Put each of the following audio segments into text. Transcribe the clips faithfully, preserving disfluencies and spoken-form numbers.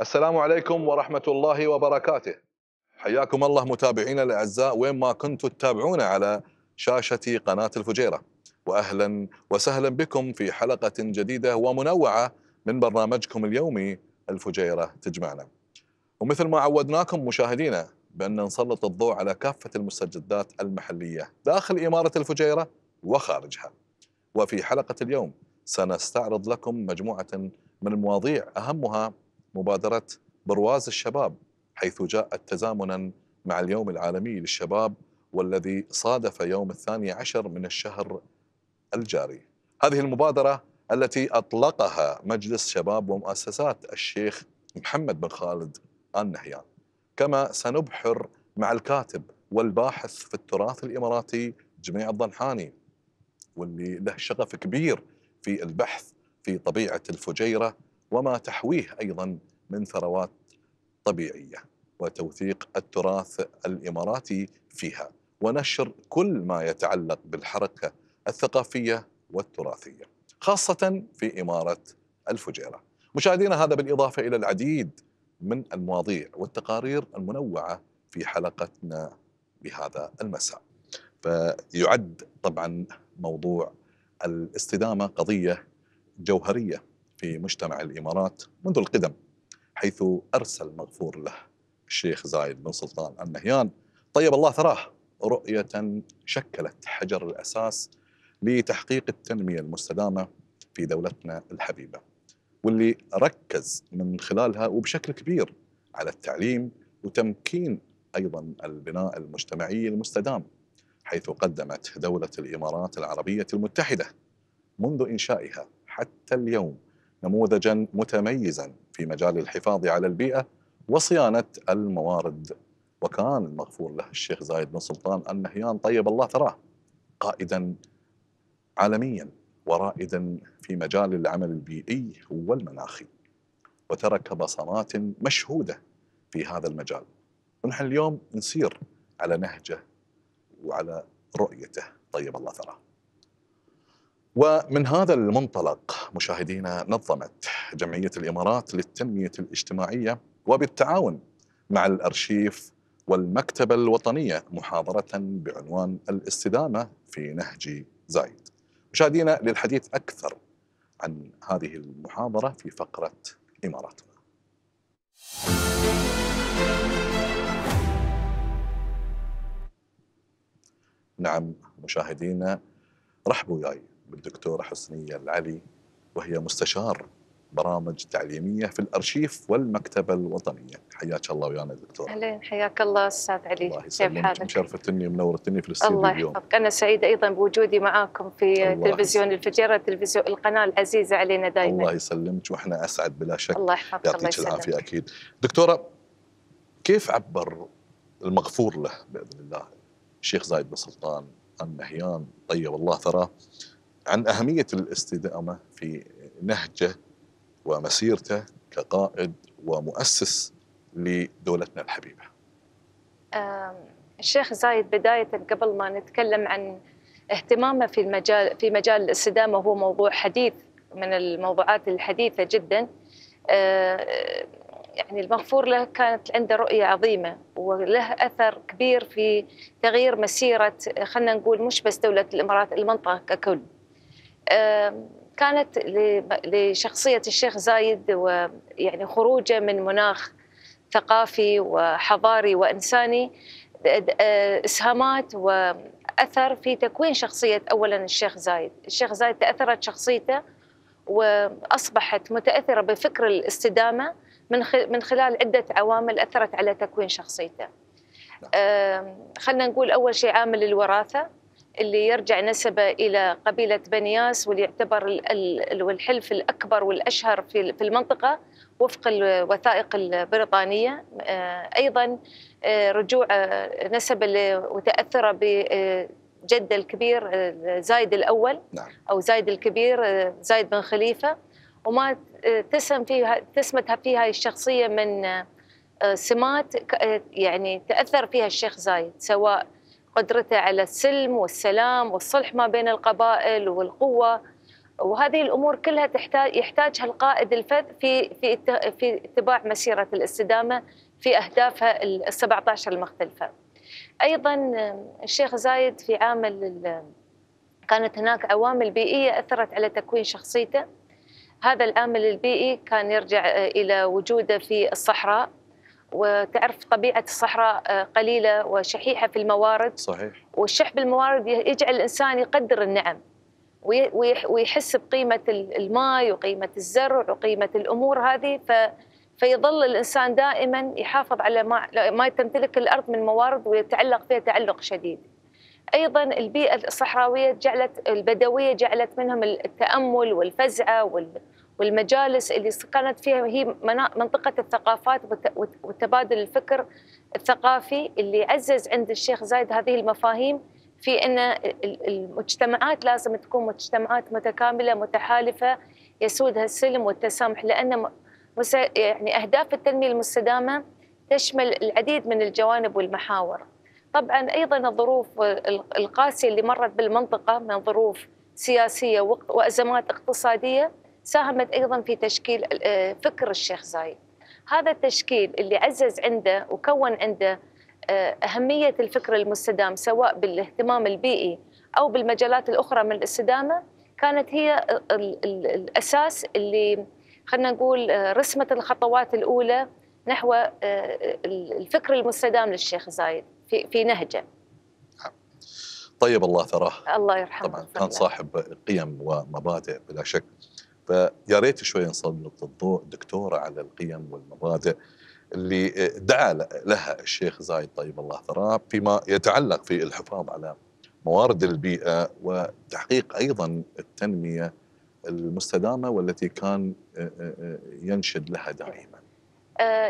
السلام عليكم ورحمة الله وبركاته. حياكم الله متابعينا الأعزاء وين ما كنتوا تتابعونا على شاشة قناة الفجيرة، وأهلا وسهلا بكم في حلقة جديدة ومنوعة من برنامجكم اليومي الفجيرة تجمعنا. ومثل ما عودناكم مشاهدينا بأن نسلط الضوء على كافة المستجدات المحلية داخل إمارة الفجيرة وخارجها، وفي حلقة اليوم سنستعرض لكم مجموعة من المواضيع أهمها مبادرة برواز الشباب، حيث جاءت تزامنا مع اليوم العالمي للشباب والذي صادف يوم الثاني عشر من الشهر الجاري. هذه المبادرة التي أطلقها مجلس شباب ومؤسسات الشيخ محمد بن خالد آل نهيان، كما سنبحر مع الكاتب والباحث في التراث الإماراتي جميع الظنحاني، واللي له شغف كبير في البحث في طبيعة الفجيرة وما تحويه أيضا من ثروات طبيعية وتوثيق التراث الإماراتي فيها ونشر كل ما يتعلق بالحركة الثقافية والتراثية خاصة في إمارة الفجيرة. مشاهدينا هذا بالإضافة إلى العديد من المواضيع والتقارير المنوعة في حلقتنا بهذا المساء. فيعد طبعا موضوع الاستدامة قضية جوهرية في مجتمع الإمارات منذ القدم، حيث أرسل مغفور له الشيخ زايد بن سلطان آل نهيان طيب الله ثراه رؤية شكلت حجر الأساس لتحقيق التنمية المستدامة في دولتنا الحبيبة، واللي ركز من خلالها وبشكل كبير على التعليم وتمكين أيضا البناء المجتمعي المستدام، حيث قدمت دولة الإمارات العربية المتحدة منذ إنشائها حتى اليوم نموذجا متميزا في مجال الحفاظ على البيئة وصيانة الموارد. وكان المغفور له الشيخ زايد بن سلطان آل نهيان طيب الله ثراه قائدا عالميا ورائدا في مجال العمل البيئي والمناخي، وترك بصمات مشهودة في هذا المجال، ونحن اليوم نسير على نهجه وعلى رؤيته طيب الله ثراه. ومن هذا المنطلق مشاهدينا نظمت جمعية الإمارات للتنمية الاجتماعية وبالتعاون مع الأرشيف والمكتبة الوطنية محاضرة بعنوان الاستدامة في نهج زايد. مشاهدينا للحديث أكثر عن هذه المحاضرة في فقرة إماراتنا. نعم مشاهدينا رحبوا وياي بالدكتورة حسنية العلي، وهي مستشار برامج تعليمية في الأرشيف والمكتبة الوطنية. حياك الله ويانا دكتورة. أهلين، حياك الله أستاذ علي، كيف حالك؟ شرفتني ومنورتني في الاستديو اليوم. الله يحفظك، أنا سعيدة أيضا بوجودي معاكم في تلفزيون الفجيرة، تلفزيون القناة العزيزة علينا دائما. الله يسلمك وإحنا أسعد بلا شك. الله يحفظك، الله يسلمك، يعطيك العافية. أكيد دكتورة، كيف عبر المغفور له بإذن الله الشيخ زايد بن سلطان آل نهيان طيب الله ثراه عن أهمية الاستدامة في نهجه ومسيرته كقائد ومؤسس لدولتنا الحبيبة؟ الشيخ زايد بداية قبل ما نتكلم عن اهتمامه في المجال في مجال الاستدامة، هو موضوع حديث من الموضوعات الحديثة جدا. يعني المغفور له كانت عنده رؤية عظيمة وله أثر كبير في تغيير مسيرة، خلينا نقول مش بس دولة الإمارات، المنطقة ككل. كانت لشخصية الشيخ زايد ويعني خروجه من مناخ ثقافي وحضاري وإنساني إسهامات وأثر في تكوين شخصية أولا الشيخ زايد. الشيخ زايد تأثرت شخصيته وأصبحت متأثرة بفكر الاستدامة من خلال عدة عوامل أثرت على تكوين شخصيته. خلنا نقول أول شيء عامل الوراثة اللي يرجع نسبه إلى قبيلة بنياس، واللي يعتبر الحلف الأكبر والأشهر في المنطقة وفق الوثائق البريطانية. أيضا رجوع نسبه وتأثر بجده الكبير زايد الأول أو زايد الكبير زايد بن خليفة، وما تسم فيها تسمت فيها الشخصية من سمات يعني تأثر فيها الشيخ زايد، سواء قدرته على السلم والسلام والصلح ما بين القبائل والقوة وهذه الأمور كلها تحتاج يحتاجها القائد الفذ في في في اتباع مسيرة الاستدامة في أهدافها ال سبعة عشر المختلفة. أيضا الشيخ زايد في عامل كانت هناك عوامل بيئية أثرت على تكوين شخصيته. هذا العامل البيئي كان يرجع إلى وجوده في الصحراء، وتعرف طبيعة الصحراء قليلة وشحيحة في الموارد. صحيح. والشح بالموارد يجعل الإنسان يقدر النعم ويحس بقيمة الماء وقيمة الزرع وقيمة الأمور هذه، فيظل الإنسان دائما يحافظ على ما تمتلك الأرض من موارد ويتعلق فيها تعلق شديد. أيضا البيئة الصحراوية جعلت البدوية جعلت منهم التأمل والفزعة والمجالس اللي كانت فيها، هي منطقة الثقافات وتبادل الفكر الثقافي اللي عزز عند الشيخ زايد هذه المفاهيم في أن المجتمعات لازم تكون مجتمعات متكاملة متحالفة يسودها السلم والتسامح، لأن يعني أهداف التنمية المستدامة تشمل العديد من الجوانب والمحاور. طبعا أيضا الظروف القاسية اللي مرت بالمنطقة من ظروف سياسية وأزمات اقتصادية ساهمت أيضا في تشكيل فكر الشيخ زايد. هذا التشكيل اللي عزز عنده وكون عنده أهمية الفكر المستدام سواء بالاهتمام البيئي أو بالمجالات الأخرى من الاستدامة كانت هي الأساس اللي خلينا نقول رسمة الخطوات الأولى نحو الفكر المستدام للشيخ زايد في في نهجه. طيب الله ثراه، الله يرحمه، طبعا كان صاحب قيم ومبادئ بلا شك. فيا ريت شوي نسلط الضوء دكتوره على القيم والمبادئ اللي دعا لها الشيخ زايد طيب الله ثراه فيما يتعلق في الحفاظ على موارد البيئه وتحقيق ايضا التنميه المستدامه والتي كان ينشد لها دائما.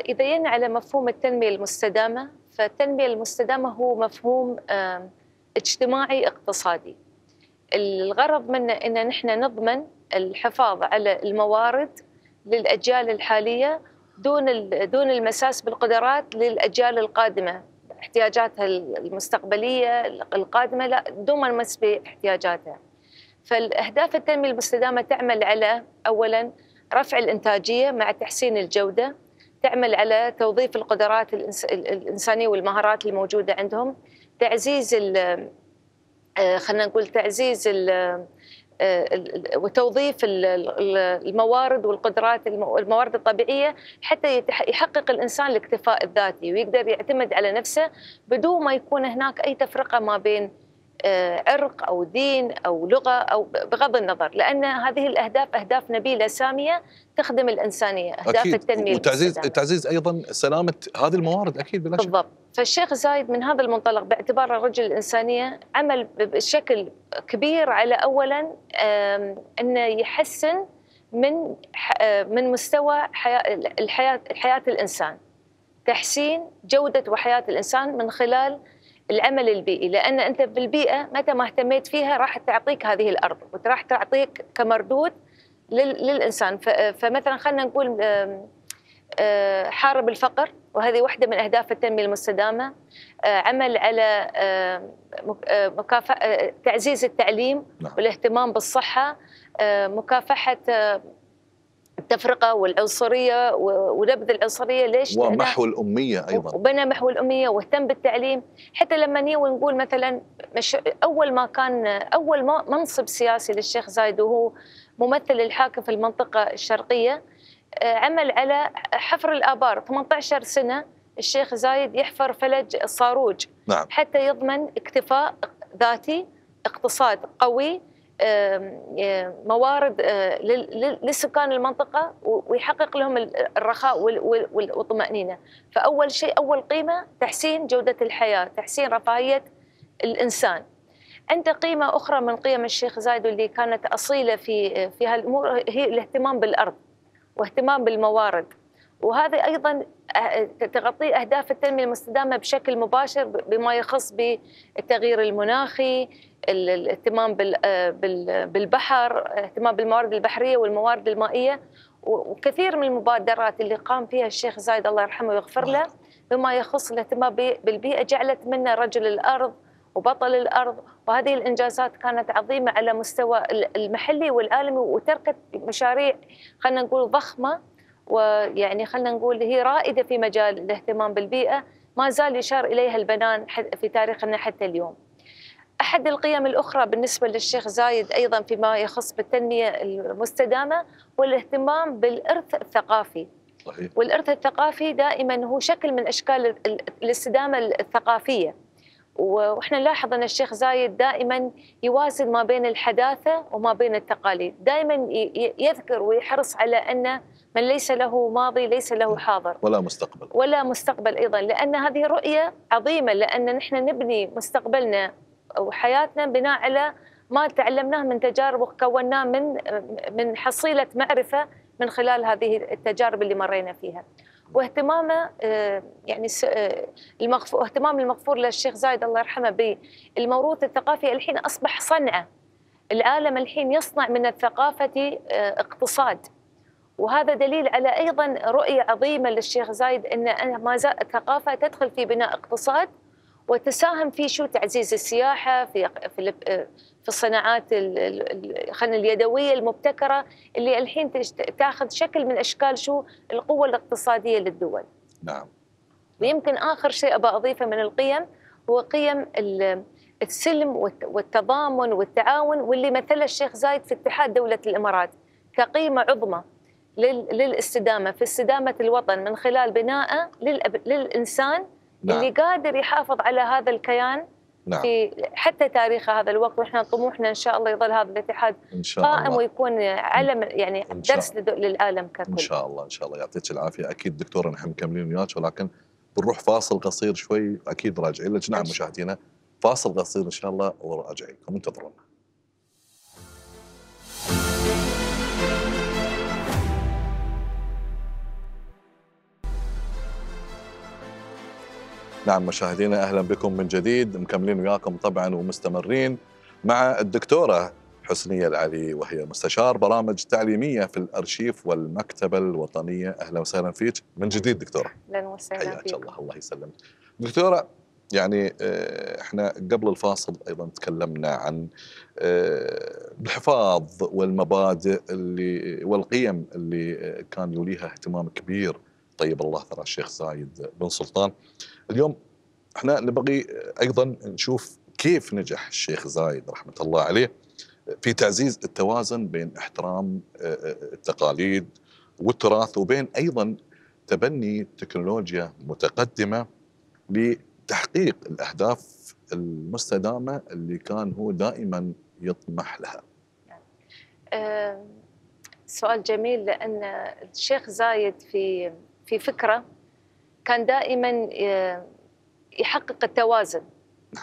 إذا جينا على مفهوم التنمية المستدامة، فالتنمية المستدامة هو مفهوم اجتماعي اقتصادي الغرض منه أن نحن نضمن الحفاظ على الموارد للأجيال الحالية دون دون المساس بالقدرات للأجيال القادمة، احتياجاتها المستقبلية القادمة لا دون المس باحتياجاتها. فالأهداف التنمية المستدامة تعمل على أولا رفع الإنتاجية مع تحسين الجودة، تعمل على توظيف القدرات الإنسانية والمهارات الموجودة عندهم، تعزيز خلينا نقول تعزيز ال وتوظيف الموارد والقدرات الموارد الطبيعية حتى يحقق الإنسان الاكتفاء الذاتي ويقدر يعتمد على نفسه بدون ما يكون هناك أي تفرقة ما بين عرق أو دين أو لغة أو بغض النظر، لأن هذه الأهداف أهداف نبيلة سامية تخدم الإنسانية، أهداف أكيد. التنمية وتعزيز تعزيز أيضا سلامة هذه الموارد أكيد بلا شك. بالضبط. فالشيخ زايد من هذا المنطلق باعتباره رجل الإنسانية عمل بشكل كبير على أولا أنه يحسن من من مستوى الحياة الحياة الإنسان، تحسين جودة وحياة الإنسان من خلال العمل البيئي، لأن أنت بالبيئة متى ما اهتميت فيها راح تعطيك هذه الأرض وراح تعطيك كمردود للإنسان. فمثلا خلينا نقول حارب الفقر، وهذه واحدة من أهداف التنمية المستدامة. عمل على مكافحة تعزيز التعليم والاهتمام بالصحة، مكافحة التفرقة والعنصرية ونبذ العنصرية ليش ومحو الأمية أيضا، وبنى محو الأمية واهتم بالتعليم. حتى لما نيجي ونقول مثلا مش أول ما كان أول ما منصب سياسي للشيخ زايد وهو ممثل الحاكم في المنطقة الشرقية عمل على حفر الآبار، ثمانية عشر سنة الشيخ زايد يحفر فلج الصاروج. نعم. حتى يضمن اكتفاء ذاتي، اقتصاد قوي، موارد لسكان المنطقة ويحقق لهم الرخاء والطمأنينة. فأول شيء أول قيمة تحسين جودة الحياة، تحسين رفاهية الإنسان. أنت قيمة أخرى من قيم الشيخ زايد واللي كانت أصيلة في في هالأمور هي الاهتمام بالأرض واهتمام بالموارد، وهذا أيضا تغطي أهداف التنمية المستدامة بشكل مباشر بما يخص بالتغيير المناخي، الاهتمام بالبحر، اهتمام بالموارد البحرية والموارد المائية، وكثير من المبادرات اللي قام فيها الشيخ زايد الله يرحمه ويغفر له بما يخص الاهتمام بالبيئة جعلت منه رجل الأرض وبطل الأرض، وهذه الإنجازات كانت عظيمة على مستوى المحلي والعالمي، وتركت مشاريع خلينا نقول ضخمة، ويعني خلينا نقول هي رائدة في مجال الاهتمام بالبيئة ما زال يشار إليها البنان في تاريخنا حتى اليوم. أحد القيم الأخرى بالنسبة للشيخ زايد أيضا فيما يخص بالتنمية المستدامة والاهتمام بالإرث الثقافي. صحيح. والإرث الثقافي دائما هو شكل من أشكال الاستدامة الثقافية، وإحنا نلاحظ أن الشيخ زايد دائما يوازن ما بين الحداثة وما بين التقاليد، دائما يذكر ويحرص على أن من ليس له ماضي ليس له حاضر ولا مستقبل، ولا مستقبل أيضا، لأن هذه رؤية عظيمة، لأن نحن نبني مستقبلنا وحياتنا بناء على ما تعلمناه من تجارب وكوناه من من حصيلة معرفة من خلال هذه التجارب اللي مرينا فيها. واهتمامه يعني المغفور اهتمام المغفور للشيخ زايد الله يرحمه بالموروث الثقافي الحين أصبح صنعة، العالم الحين يصنع من الثقافة اقتصاد، وهذا دليل على أيضا رؤية عظيمة للشيخ زايد أن ما زال الثقافة تدخل في بناء اقتصاد وتساهم في شو تعزيز السياحة في في في الصناعات خلينا اليدوية المبتكرة اللي الحين تاخذ شكل من أشكال شو القوة الاقتصادية للدول. نعم. ويمكن آخر شيء أبى أضيفه من القيم هو قيم السلم والتضامن والتعاون، واللي مثل الشيخ زايد في اتحاد دولة الإمارات كقيمة عظمى للاستدامة في استدامة الوطن من خلال بناءه للإنسان. نعم. اللي قادر يحافظ على هذا الكيان. نعم. في حتى تاريخ هذا الوقت، واحنا طموحنا ان شاء الله يظل هذا الاتحاد قائم ويكون علم يعني درس للعالم ككل. ان شاء الله ان شاء الله يعطيك العافيه. اكيد دكتوره نحن مكملين وياك، ولكن بنروح فاصل قصير شوي اكيد راجعين لك. نعم مشاهدينا فاصل قصير ان شاء الله وراجعين لكم، انتظرونا. نعم مشاهدينا اهلا بكم من جديد، مكملين وياكم طبعا ومستمرين مع الدكتوره حسنية العلي وهي مستشار برامج تعليميه في الارشيف والمكتبه الوطنيه. اهلا وسهلا فيك من جديد دكتوره. اهلا وسهلا فيك. حياك الله. الله يسلمك دكتوره. يعني احنا قبل الفاصل ايضا تكلمنا عن الحفاظ والمبادئ اللي والقيم اللي كان يوليها اهتمام كبير طيب الله ثرى الشيخ زايد بن سلطان. اليوم احنا نبغي ايضا نشوف كيف نجح الشيخ زايد رحمه الله عليه في تعزيز التوازن بين احترام التقاليد والتراث وبين ايضا تبني تكنولوجيا متقدمه لتحقيق الاهداف المستدامه اللي كان هو دائما يطمح لها. أه سؤال جميل، لان الشيخ زايد في في فكره كان دائما يحقق التوازن،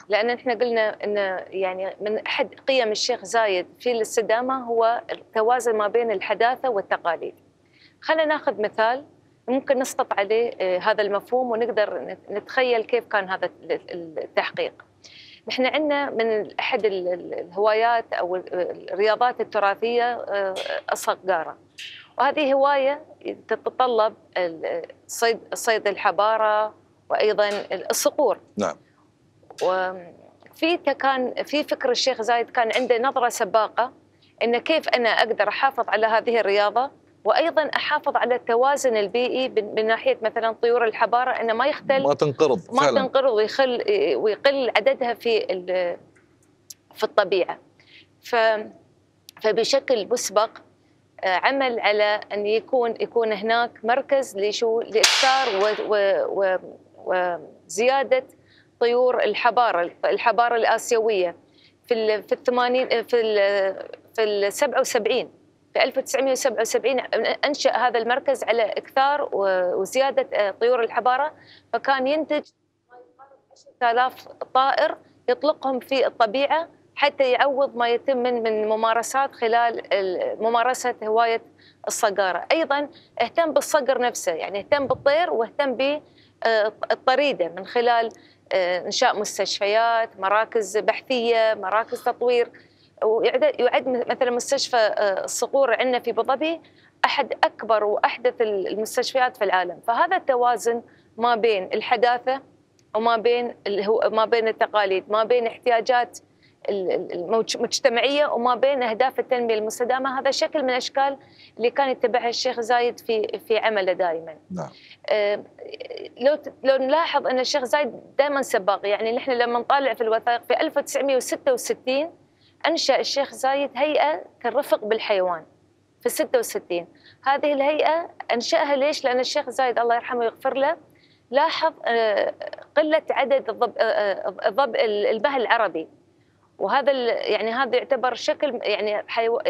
لان احنا قلنا ان يعني من احد قيم الشيخ زايد في الاستدامه هو التوازن ما بين الحداثه والتقاليد. خلينا ناخذ مثال ممكن نسقط عليه هذا المفهوم ونقدر نتخيل كيف كان هذا التحقيق. نحن عندنا من احد الهوايات او الرياضات التراثيه الصقاره، وهذه هواية تتطلب الصيد صيد الحبارة وأيضا الصقور. نعم. وفي كان في فكر الشيخ زايد كان عنده نظرة سباقة إن كيف أنا أقدر أحافظ على هذه الرياضة وأيضا أحافظ على التوازن البيئي من ناحية مثلا طيور الحبارة أنه ما يختل ما تنقرض ما فعلا. تنقرض ويخل ويقل عددها في في الطبيعة. ف فبشكل مسبق عمل على ان يكون يكون هناك مركز لشو لاكثار وزياده طيور الحباره الحباره الاسيويه في في الثمانين في في ال سبعة وسبعين في ألف وتسعمئة وسبعة وسبعين انشا هذا المركز على اكثار وزياده طيور الحباره، فكان ينتج ما يقارب عشرة آلاف طائر يطلقهم في الطبيعه حتى يعوض ما يتم من من ممارسات خلال ممارسة هواية الصقارة. أيضا اهتم بالصقر نفسه، يعني اهتم بالطير واهتم بالطريدة من خلال إنشاء مستشفيات، مراكز بحثية، مراكز تطوير. ويعد مثلا مستشفى الصقور عندنا في أبو ظبي أحد أكبر وأحدث المستشفيات في العالم. فهذا التوازن ما بين الحداثة وما بين ما بين التقاليد، ما بين احتياجات المجتمعيه وما بين اهداف التنميه المستدامه. هذا شكل من الاشكال اللي كان يتبعها الشيخ زايد في في عمله دائما. نعم. آه لو لو نلاحظ ان الشيخ زايد دائما سباق، يعني نحن لما نطالع في الوثائق في ألف وتسعمئة وستة وستين انشا الشيخ زايد هيئه كالرفق بالحيوان في ستة وستين. هذه الهيئه انشاها ليش؟ لان الشيخ زايد الله يرحمه ويغفر له لاحظ آه قله عدد الضبع آه الضب البهل العربي، وهذا يعني هذا يعتبر شكل يعني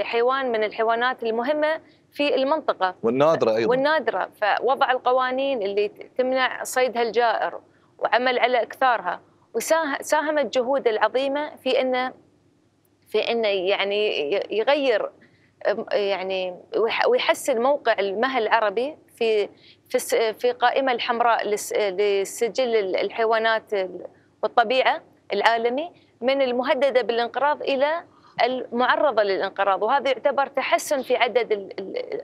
حيوان من الحيوانات المهمه في المنطقه والنادره ايضا والنادره، فوضع القوانين اللي تمنع صيدها الجائر وعمل على اكثارها، وساهمت جهوده العظيمه في انه في انه يعني يغير يعني ويحسن موقع المهل العربي في في في القائمه الحمراء لسجل الحيوانات والطبيعه العالمي من المهددة بالانقراض إلى المعرضة للانقراض، وهذا يعتبر تحسن في عدد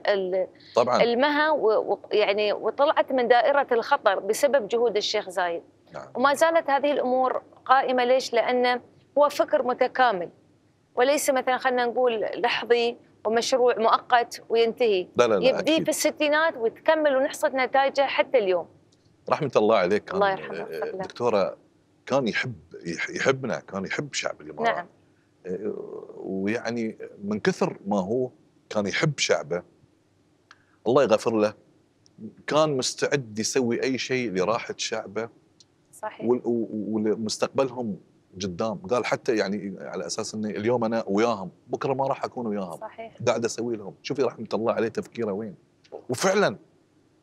ال طبعا المها، ويعني وطلعت من دائرة الخطر بسبب جهود الشيخ زايد. نعم. وما زالت هذه الأمور قائمة. ليش؟ لأنه هو فكر متكامل وليس مثلا خلينا نقول لحظي ومشروع مؤقت وينتهي. لا لا لا يبدي أكيد. في الستينات وتكمل ونحصد نتائجه حتى اليوم. رحمة الله عليك. الله يرحمه. دكتورة كان يحب يحبنا، كان يحب شعب الإمارات. نعم. ويعني من كثر ما هو كان يحب شعبه الله يغفر له كان مستعد يسوي أي شيء لراحة شعبه. صحيح. ولمستقبلهم قدام، قال حتى يعني على أساس أني اليوم أنا وياهم بكرة ما راح أكون وياهم. صحيح. قاعد أسوي لهم. شوفي رحمة الله عليه تفكيره وين، وفعلا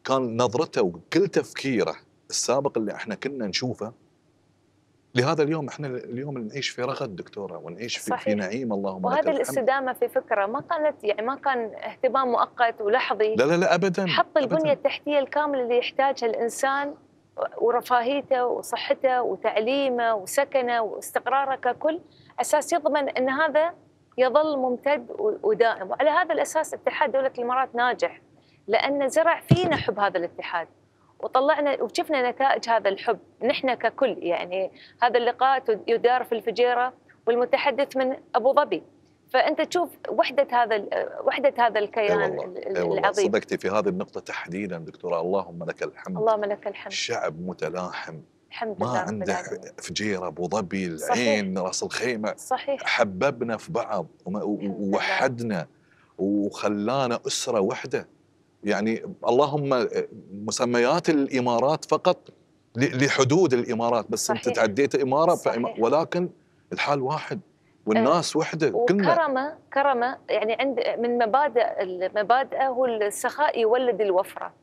كان نظرته وكل تفكيره السابق اللي احنا كنا نشوفه لهذا اليوم. احنا اليوم نعيش في رغد دكتوره ونعيش في, في نعيم اللهم لك الحمد. وهذه الاستدامه في فكره ما كانت يعني ما كان اهتمام مؤقت ولحظي، لا لا لا ابدا، حط البنيه التحتيه الكامله اللي يحتاجها الانسان ورفاهيته وصحته وتعليمه وسكنه واستقراره ككل، اساس يضمن ان هذا يظل ممتد ودائم. وعلى هذا الاساس اتحاد دوله الامارات ناجح، لان زرع فينا حب هذا الاتحاد وطلعنا وشفنا نتائج هذا الحب نحن ككل. يعني هذا اللقاء يدار في الفجيرة والمتحدث من أبو ظبي، فأنت تشوف وحدة هذا وحدة هذا الكيان. أي والله. أي والله. صدقتي في هذه النقطة تحديدا دكتورة. اللهم لك الحمد. اللهم لك الحمد. الشعب متلاحم الحمد لله، ما عنده فجيرة، أبو ظبي، العين، رأس الخيمة. صحيح. حببنا في بعض ووحدنا وخلانا أسرة وحدة. يعني اللهم مسميات الإمارات فقط لحدود الإمارات بس. صحيح. انت تعديت إمارة. صحيح. ولكن الحال واحد والناس وحده. وكرمه كلنا. كرمه يعني عند من مبادئ مبادئه هو السخاء يولد الوفرة.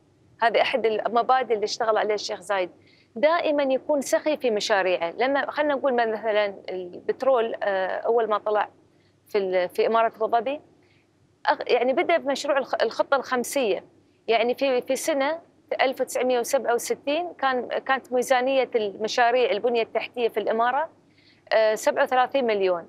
هذه احد المبادئ اللي اشتغل عليها الشيخ زايد، دائما يكون سخي في مشاريعه. لما خلينا نقول مثلا البترول اول ما طلع في في إمارة أبو ظبي يعني بدأ بمشروع الخطة الخمسية، يعني في في سنة ألف وتسعمئة وسبعة وستين كان كانت ميزانية المشاريع البنية التحتية في الإمارة سبعة وثلاثين مليون،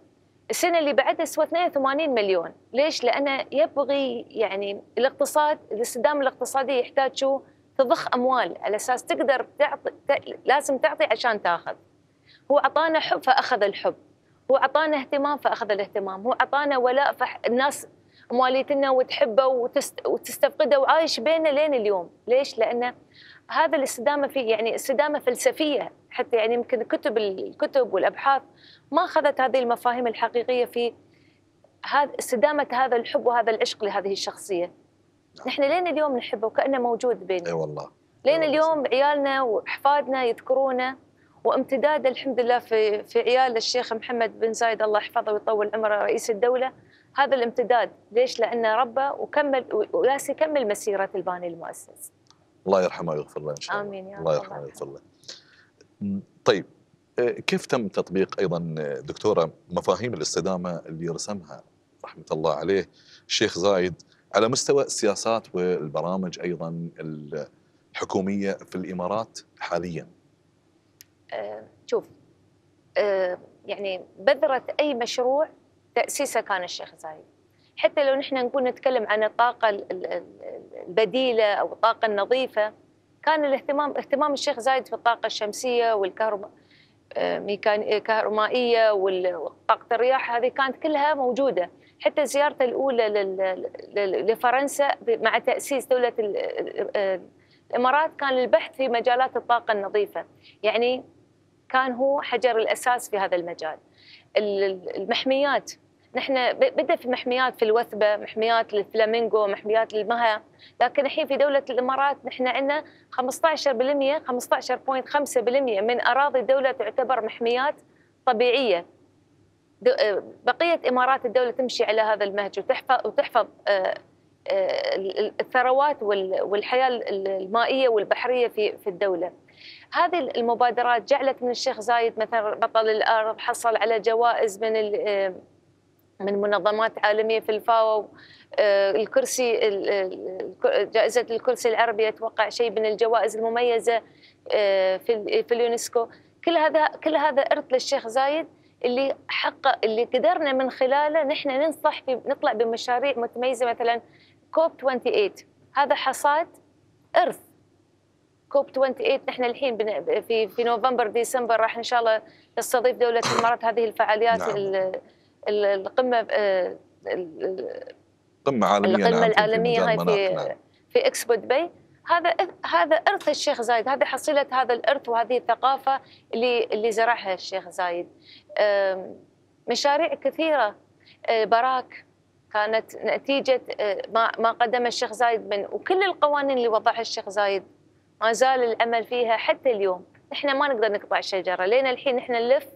السنة اللي بعدها سوى اثنين وثمانين مليون. ليش؟ لأنه يبغي يعني الاقتصاد الاستدامة الاقتصادية يحتاج شو؟ تضخ أموال على أساس تقدر تعطي، لازم تعطي عشان تاخذ. هو أعطانا حب فأخذ الحب، هو أعطانا اهتمام فأخذ الاهتمام، هو أعطانا ولاء فالناس مواليتنا وتحبه وتستفقده وعايش بيننا لين اليوم. ليش؟ لأن هذا الاستدامة في يعني استدامة فلسفية، حتى يعني يمكن كتب الكتب والأبحاث ما أخذت هذه المفاهيم الحقيقية في هذا استدامة هذا الحب وهذا العشق لهذه الشخصية. نحن لين اليوم نحبه وكأنه موجود بيننا. أي والله. لين اليوم عيالنا وأحفادنا يذكرونه، وامتداد الحمد لله في في عيال الشيخ محمد بن زايد الله يحفظه ويطول عمره رئيس الدولة، هذا الامتداد. ليش؟ لأنه ربه وكمل وياس يكمل مسيرة الباني المؤسس. الله يرحمه ويغفر له إن شاء الله. آمين يا رب. الله يرحمه ويغفر له. طيب كيف تم تطبيق أيضا دكتورة مفاهيم الاستدامة اللي رسمها رحمة الله عليه الشيخ زايد على مستوى السياسات والبرامج أيضا الحكومية في الإمارات حاليا؟ أه شوف أه يعني بذرة أي مشروع تأسيسه كان الشيخ زايد. حتى لو نحن نقول نتكلم عن الطاقة البديلة أو الطاقة النظيفة، كان الاهتمام اهتمام الشيخ زايد في الطاقة الشمسية والكهرومائية والطاقة الرياح، هذه كانت كلها موجودة. حتى زيارته الأولى لفرنسا مع تأسيس دولة الإمارات كان للبحث في مجالات الطاقة النظيفة، يعني كان هو حجر الأساس في هذا المجال. المحميات، نحن بدأ في محميات في الوثبة، محميات للفلامينغو، محميات للمها، لكن الحين في دولة الإمارات نحن عندنا خمسة عشر بالمئة خمسة عشر فاصلة خمسة بالمئة من أراضي الدولة تعتبر محميات طبيعية. بقية إمارات الدولة تمشي على هذا النهج وتحفظ وتحفظ الثروات والحياة المائية والبحرية في في الدولة. هذه المبادرات جعلت من الشيخ زايد مثلا بطل الأرض، حصل على جوائز من من منظمات عالمية في الفاو، الكرسي جائزة الكرسي العربي أتوقع شيء من الجوائز المميزة في في اليونسكو. كل هذا كل هذا إرث للشيخ زايد اللي حقق اللي قدرنا من خلاله نحن ننصح في نطلع بمشاريع متميزة، مثلا كوب ثمانية وعشرين هذا حصاد إرث كوب ثمانية وعشرين. نحن الحين في في نوفمبر ديسمبر راح إن شاء الله نستضيف دولة الإمارات هذه الفعاليات، نعم. القمة القمة العالمية القمة العالمية هاي في في إكسبو دبي، هذا هذا إرث الشيخ زايد، هذه حصيلة هذا الإرث وهذه الثقافة اللي اللي زرعها الشيخ زايد. مشاريع كثيرة، براك كانت نتيجة ما ما قدمه الشيخ زايد من، وكل القوانين اللي وضعها الشيخ زايد ما زال العمل فيها حتى اليوم. احنا ما نقدر نقطع الشجرة، لين الحين احنا نلف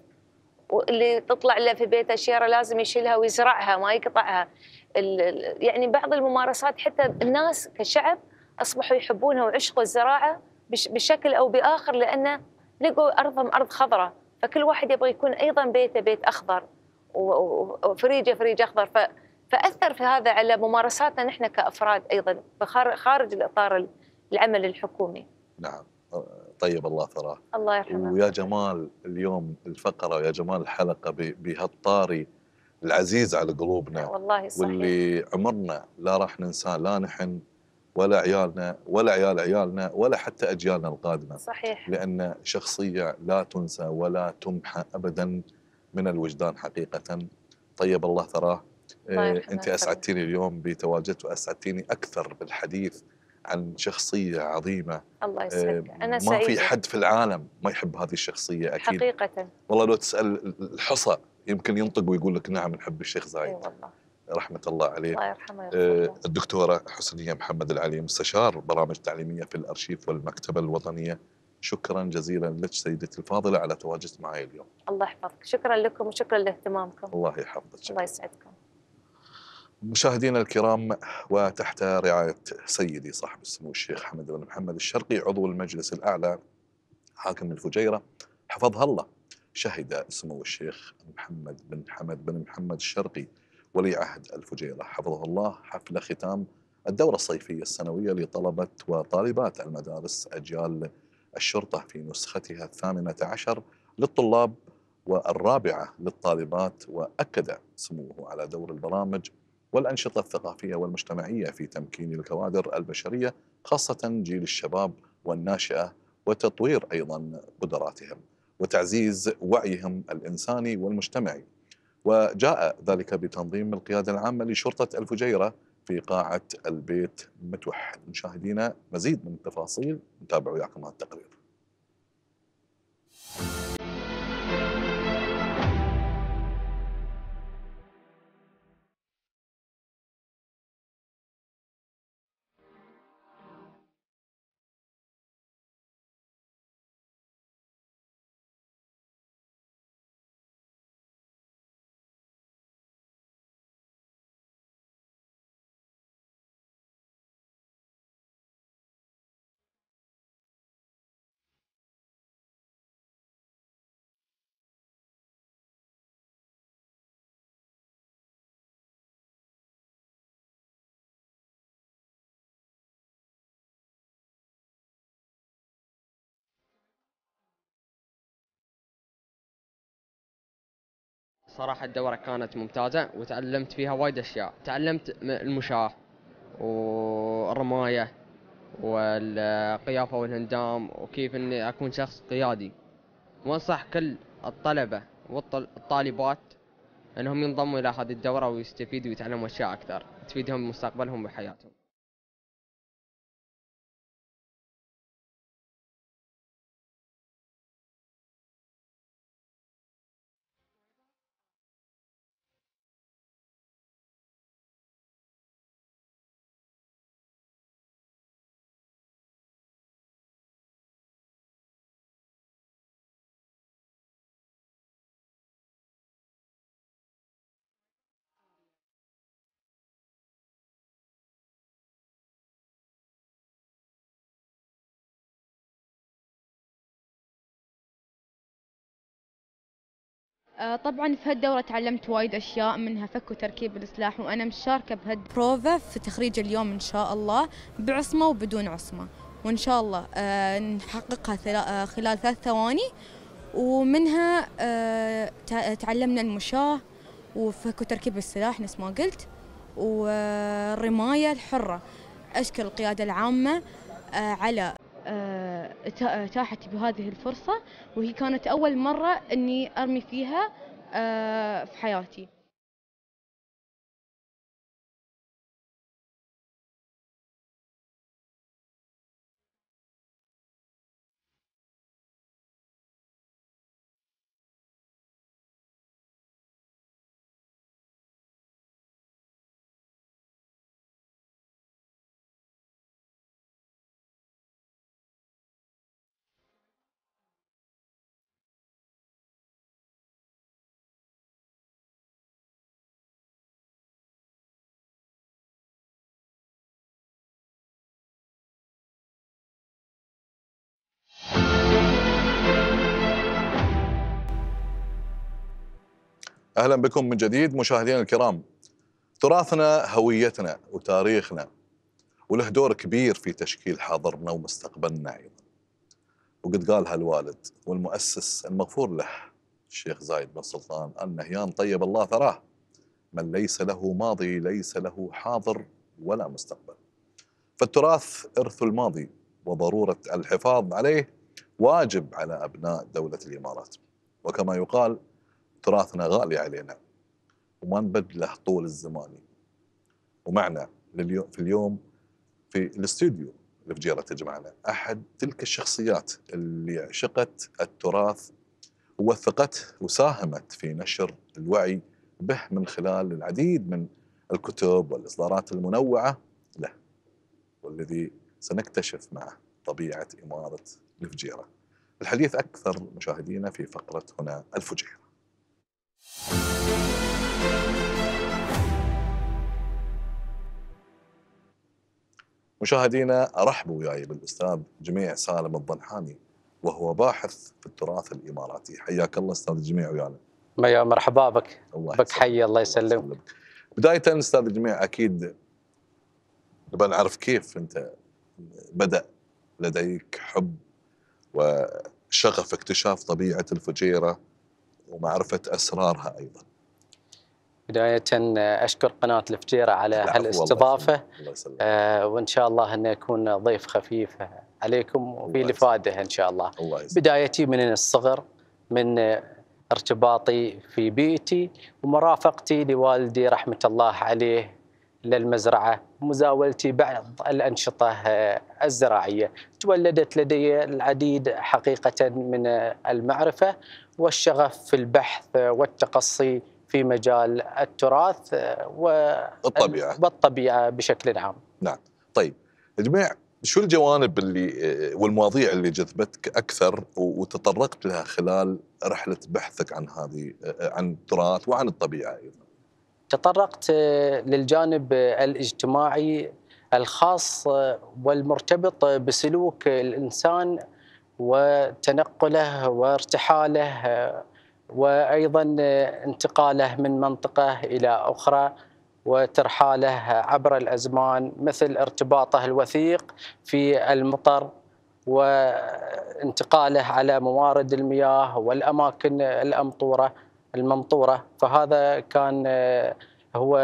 واللي تطلع له في بيته شجرة لازم يشيلها ويزرعها ما يقطعها. يعني بعض الممارسات حتى الناس كشعب أصبحوا يحبونها ويعشقوا الزراعة بشكل أو بآخر، لأن لقوا أرضهم أرض خضراء، فكل واحد يبغى يكون أيضا بيته بيت أخضر وفريجة فريج أخضر. فأثر في هذا على ممارساتنا نحن كأفراد أيضا خارج الإطار العمل الحكومي. نعم، طيب الله ثراه، الله يرحمه. ويا جمال اليوم الفقرة ويا جمال الحلقة بهالطاري العزيز على قلوبنا والله، صحيح. واللي عمرنا لا راح ننساه، لا نحن ولا عيالنا ولا عيال عيالنا ولا حتى أجيالنا القادمة، صحيح. لأن شخصية لا تنسى ولا تمحى أبدا من الوجدان حقيقة. طيب الله ثراه، الله أنت أسعدتيني اليوم بتواجدك وأسعدتيني أكثر بالحديث عن شخصية عظيمة. الله يسعدك، أنا ما سعيدة. في حد في العالم ما يحب هذه الشخصية أكيد حقيقة. والله لو تسأل الحصى يمكن ينطق ويقول لك نعم نحب الشيخ زايد، والله رحمة الله عليه. الله يرحمه. آه الدكتورة حسنية محمد العلي، مستشار برامج تعليمية في الأرشيف والمكتبة الوطنية، شكرا جزيلا لك سيدتي الفاضلة على تواجدك معي اليوم. الله يحفظك، شكرا لكم وشكرا لاهتمامكم. الله يحفظك، الله يسعدكم. مشاهدينا الكرام، وتحت رعاية سيدي صاحب السمو الشيخ محمد بن محمد الشرقي عضو المجلس الأعلى حاكم الفجيرة حفظها الله، شهد سمو الشيخ محمد بن حمد بن محمد الشرقي ولي عهد الفجيرة حفظه الله حفل ختام الدورة الصيفية السنوية لطلبة وطالبات المدارس أجيال الشرطة في نسختها الثامنة عشر للطلاب والرابعة للطالبات، وأكد سموه على دور البرامج والأنشطة الثقافية والمجتمعية في تمكين الكوادر البشرية خاصة جيل الشباب والناشئة وتطوير أيضا قدراتهم وتعزيز وعيهم الإنساني والمجتمعي. وجاء ذلك بتنظيم القيادة العامة لشرطة الفجيرة في قاعة البيت متوحد. مشاهدينا، مزيد من التفاصيل نتابع وياكم هذا التقرير. صراحة الدورة كانت ممتازة وتعلمت فيها وايد أشياء، تعلمت المشاة والرماية والقيافة والهندام وكيف اني اكون شخص قيادي. وانصح كل الطلبة والطالبات انهم ينضموا الى هذه الدورة ويستفيدوا ويتعلموا اشياء اكثر تفيدهم مستقبلهم وحياتهم. طبعا في هالدورة تعلمت وايد أشياء منها فك وتركيب السلاح، وأنا مشاركة بهالبروفة في تخريج اليوم إن شاء الله بعصمة وبدون عصمة، وإن شاء الله نحققها خلال ثلاث ثواني. ومنها تعلمنا المشاة وفك وتركيب السلاح نفس ما قلت، والرماية الحرة. أشكر القيادة العامة على اتاحت بهذه الفرصة، وهي كانت أول مرة أني أرمي فيها في حياتي. أهلا بكم من جديد مشاهدينا الكرام. تراثنا هويتنا وتاريخنا، وله دور كبير في تشكيل حاضرنا ومستقبلنا أيضا. وقد قالها الوالد والمؤسس المغفور له الشيخ زايد بن سلطان آل نهيان طيب الله ثراه: من ليس له ماضي ليس له حاضر ولا مستقبل. فالتراث إرث الماضي، وضرورة الحفاظ عليه واجب على أبناء دولة الإمارات. وكما يقال تراثنا غالي علينا وما نبدله طول الزمان. ومعنا في اليوم في الاستوديو الفجيرة تجمعنا أحد تلك الشخصيات اللي عشقت التراث ووثقته وساهمت في نشر الوعي به من خلال العديد من الكتب والإصدارات المنوعة له، والذي سنكتشف معه طبيعة إمارة الفجيرة. الحديث أكثر مشاهدينا في فقرة هنا الفجيرة. مشاهدينا أرحبوا وياي بالأستاذ جميع سالم الظنحاني، وهو باحث في التراث الإماراتي. حياك الله أستاذ جميع ويانا. يا مرحبا بك. الله بك حي. الله يسلمك. بداية أستاذ جميع، أكيد نبغى نعرف كيف أنت بدأ لديك حب وشغف اكتشاف طبيعة الفجيرة ومعرفة أسرارها أيضا. بداية أشكر قناة الفجيرة على هالاستضافة، آه وإن شاء الله أن يكون ضيف خفيف عليكم وفي الإفادة إن شاء الله. الله بدايتي من الصغر، من ارتباطي في بيئتي ومرافقتي لوالدي رحمة الله عليه للمزرعة، مزاولتي بعض الأنشطة الزراعية. تولدت لدي العديد حقيقة من المعرفة والشغف في البحث والتقصي في مجال التراث والطبيعة والطبيعة بشكل عام. نعم. طيب جميع، شو الجوانب اللي والمواضيع اللي جذبتك أكثر وتطرقت لها خلال رحلة بحثك عن هذه عن التراث وعن الطبيعة أيضا؟ تطرقت للجانب الاجتماعي الخاص والمرتبط بسلوك الإنسان وتنقله وارتحاله وأيضا انتقاله من منطقة إلى أخرى وترحاله عبر الأزمان، مثل ارتباطه الوثيق في المطر وانتقاله على موارد المياه والأماكن الأمطورة الممطورة. فهذا كان هو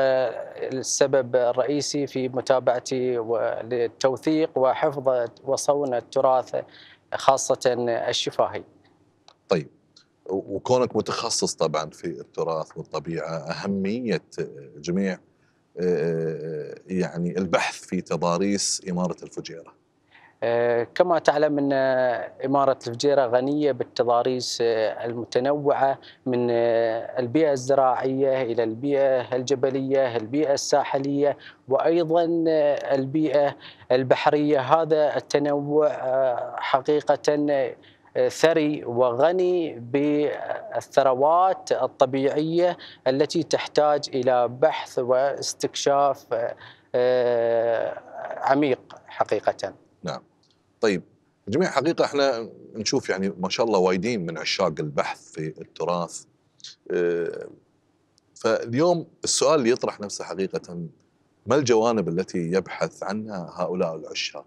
السبب الرئيسي في متابعتي للتوثيق وحفظ وصون التراث خاصة الشفاهي. طيب، وكونك متخصص طبعا في التراث والطبيعة، أهمية جميع يعني البحث في تضاريس إمارة الفجيرة. كما تعلم أن إمارة الفجيرة غنية بالتضاريس المتنوعة، من البيئة الزراعية إلى البيئة الجبلية، البيئة الساحلية، وأيضا البيئة البحرية. هذا التنوع حقيقة ثري وغني بالثروات الطبيعية التي تحتاج إلى بحث واستكشاف عميق حقيقة. نعم. طيب جميع، حقيقة احنا نشوف يعني ما شاء الله وايدين من عشاق البحث في التراث. فاليوم السؤال اللي يطرح نفسه حقيقة، ما الجوانب التي يبحث عنها هؤلاء العشاق؟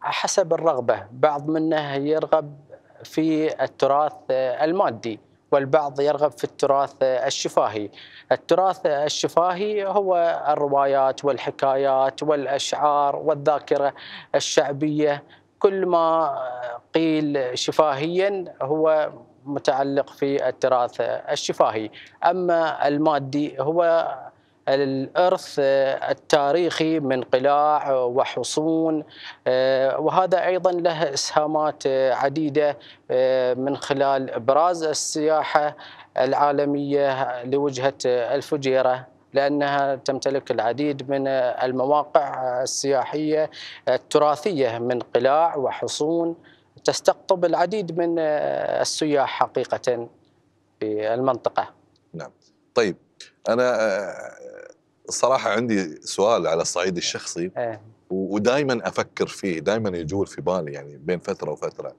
حسب الرغبة، بعض منه يرغب في التراث المادي، والبعض يرغب في التراث الشفاهي. التراث الشفاهي هو الروايات والحكايات والأشعار والذاكرة الشعبية. كل ما قيل شفاهيا هو متعلق في التراث الشفاهي. أما المادي هو الإرث التاريخي من قلاع وحصون، وهذا أيضا له إسهامات عديدة من خلال إبراز السياحة العالمية لوجهة الفجيرة، لأنها تمتلك العديد من المواقع السياحية التراثية من قلاع وحصون، تستقطب العديد من السياح حقيقة في المنطقة. نعم. طيب أنا الصراحة عندي سؤال على الصعيد الشخصي، ودائما أفكر فيه، دائما يجول في بالي يعني بين فترة وفترة،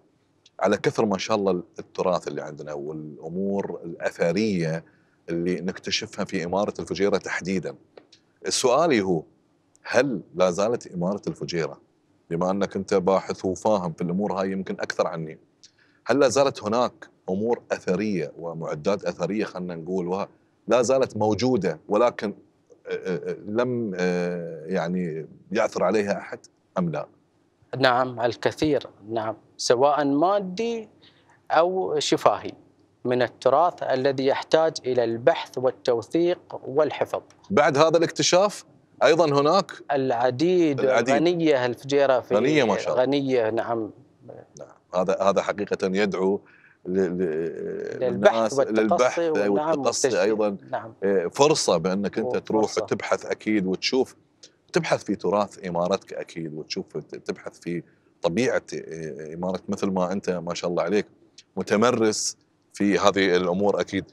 على كثر ما شاء الله التراث اللي عندنا والأمور الأثرية اللي نكتشفها في إمارة الفجيرة تحديدا. سؤالي هو، هل لا زالت إمارة الفجيرة، بما أنك أنت باحث وفاهم في الأمور هاي يمكن أكثر عني، هل لا زالت هناك أمور أثرية ومعدات أثرية خلنا نقول وها لا زالت موجودة ولكن لم يعني يعثر عليها أحد أم لا؟ نعم الكثير، نعم، سواء مادي أو شفاهي من التراث الذي يحتاج إلى البحث والتوثيق والحفظ. بعد هذا الاكتشاف أيضا هناك العديد، العديد. غنية الفجيرة في غنية ما شاء الله، غنية. نعم نعم، هذا هذا حقيقة يدعو للبحث والتقصي والتقصي أيضا. نعم. فرصة بأنك أنت تروح وتبحث أكيد، وتشوف تبحث في تراث إمارتك أكيد، وتشوف تبحث في طبيعة إمارتك، مثل ما أنت ما شاء الله عليك متمرس في هذه الأمور أكيد.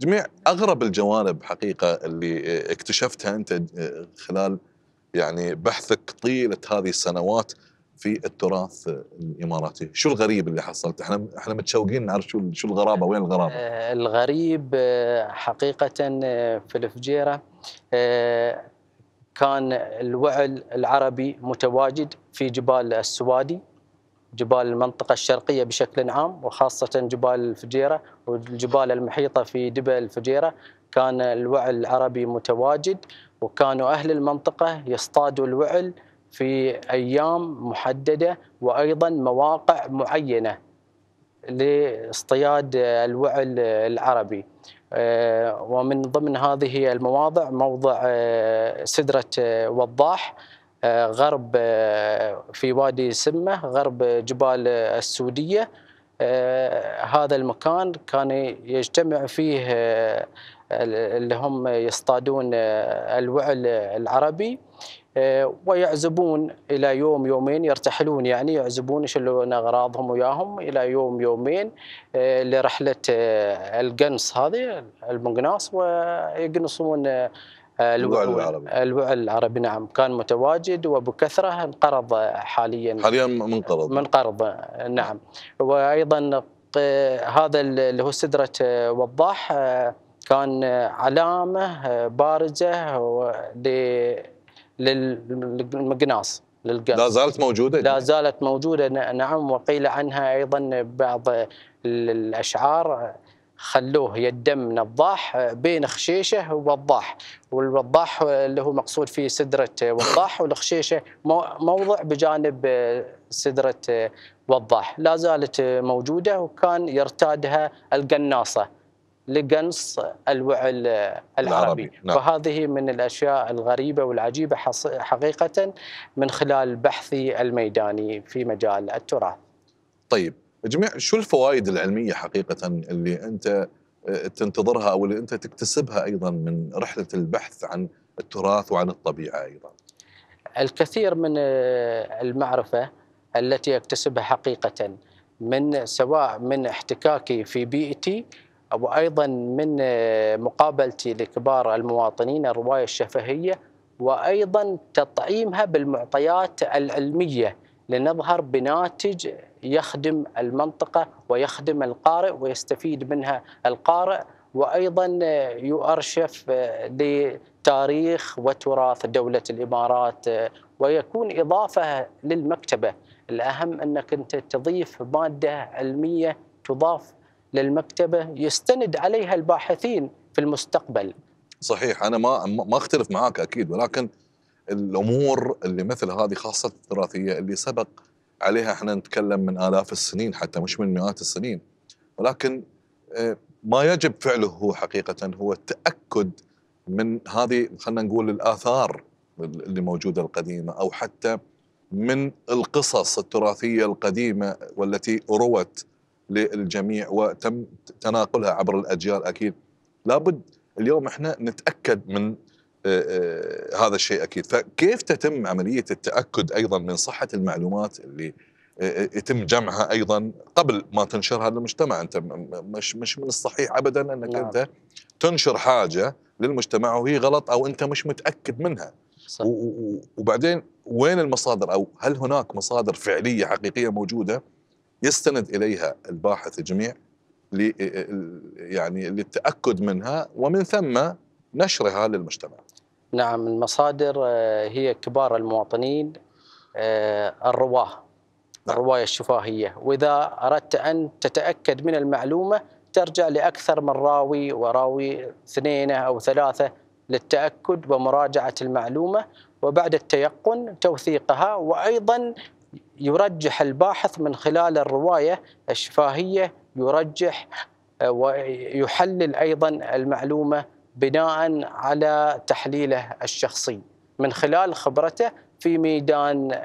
جميع أغرب الجوانب حقيقة اللي اكتشفتها أنت خلال يعني بحثك طيلة هذه السنوات في التراث الاماراتي، شو الغريب اللي حصلت؟ احنا احنا متشوقين نعرف شو شو الغرابه، وين الغرابه؟ الغريب حقيقه في الفجيره كان الوعل العربي متواجد في جبال السوادي، جبال المنطقه الشرقيه بشكل عام، وخاصه جبال الفجيره والجبال المحيطه في دبل الفجيره. كان الوعل العربي متواجد، وكانوا اهل المنطقه يصطادوا الوعل في أيام محددة وأيضاً مواقع معينة لاصطياد الوعل العربي. ومن ضمن هذه المواضع موضع سدره وضاح غرب في وادي سمة غرب جبال السعودية. هذا المكان كان يجتمع فيه اللي هم يصطادون الوعل العربي ويعزبون إلى يوم يومين، يرتحلون يعني، يعزبون يشلون أغراضهم وياهم إلى يوم يومين لرحلة القنص، هذه المقناص، ويقنصون الوعل الوعل العربي. نعم كان متواجد وبكثرة، انقرض حاليا حاليا منقرض منقرض نعم. وأيضا هذا اللي هو سدره وضاح كان علامة بارزة للمقناص، للقنص. لا زالت موجودة؟ لا زالت موجودة، نعم. وقيل عنها أيضا بعض الأشعار خلوه يدم نضاح بين خشيشه ووضاح، والوضاح اللي هو مقصود فيه سدره وضاح، والخشيشه موضع بجانب سدره وضاح، لا زالت موجوده وكان يرتادها القناصه لقنص الوعل العربي. نعم. فهذه من الاشياء الغريبه والعجيبه حقيقه من خلال بحثي الميداني في مجال التراث. طيب جميع، شو الفوائد العلمية حقيقة اللي أنت تنتظرها أو اللي أنت تكتسبها أيضا من رحلة البحث عن التراث وعن الطبيعة أيضا؟ الكثير من المعرفة التي أكتسبها حقيقة، من سواء من احتكاكي في بيئتي أو أيضا من مقابلتي لكبار المواطنين، الرواية الشفهية، وأيضا تطعيمها بالمعطيات العلمية لنظهر بناتج يخدم المنطقة ويخدم القارئ ويستفيد منها القارئ، وأيضا يؤرشف لتاريخ وتراث دولة الإمارات، ويكون إضافة للمكتبة. الأهم أنك أنت تضيف مادة علمية تضاف للمكتبة يستند عليها الباحثين في المستقبل. صحيح، أنا ما ما أختلف معاك أكيد، ولكن الأمور اللي مثل هذه خاصة التراثية اللي سبق عليها احنا نتكلم من آلاف السنين، حتى مش من مئات السنين، ولكن ما يجب فعله هو حقيقة هو التأكد من هذه، خلينا نقول الآثار اللي موجودة القديمة، أو حتى من القصص التراثية القديمة والتي روت للجميع وتم تناقلها عبر الأجيال. أكيد لابد اليوم احنا نتأكد من هذا الشيء أكيد. فكيف تتم عملية التأكد أيضا من صحة المعلومات اللي يتم جمعها أيضا قبل ما تنشرها للمجتمع؟ أنت مش مش من الصحيح أبدا أنك لا. أنت تنشر حاجة للمجتمع وهي غلط أو أنت مش متأكد منها. وبعدين وين المصادر، أو هل هناك مصادر فعلية حقيقية موجودة يستند إليها الباحث الجميع يعني للتأكد منها ومن ثم نشرها للمجتمع؟ نعم، المصادر هي كبار المواطنين، الرواه، الرواية الشفاهية، وإذا أردت أن تتأكد من المعلومة ترجع لأكثر من راوي وراوي اثنين أو ثلاثة للتأكد ومراجعة المعلومة، وبعد التيقن توثيقها، وأيضا يرجح الباحث من خلال الرواية الشفاهية، يرجح ويحلل أيضا المعلومة بناء على تحليله الشخصي من خلال خبرته في ميدان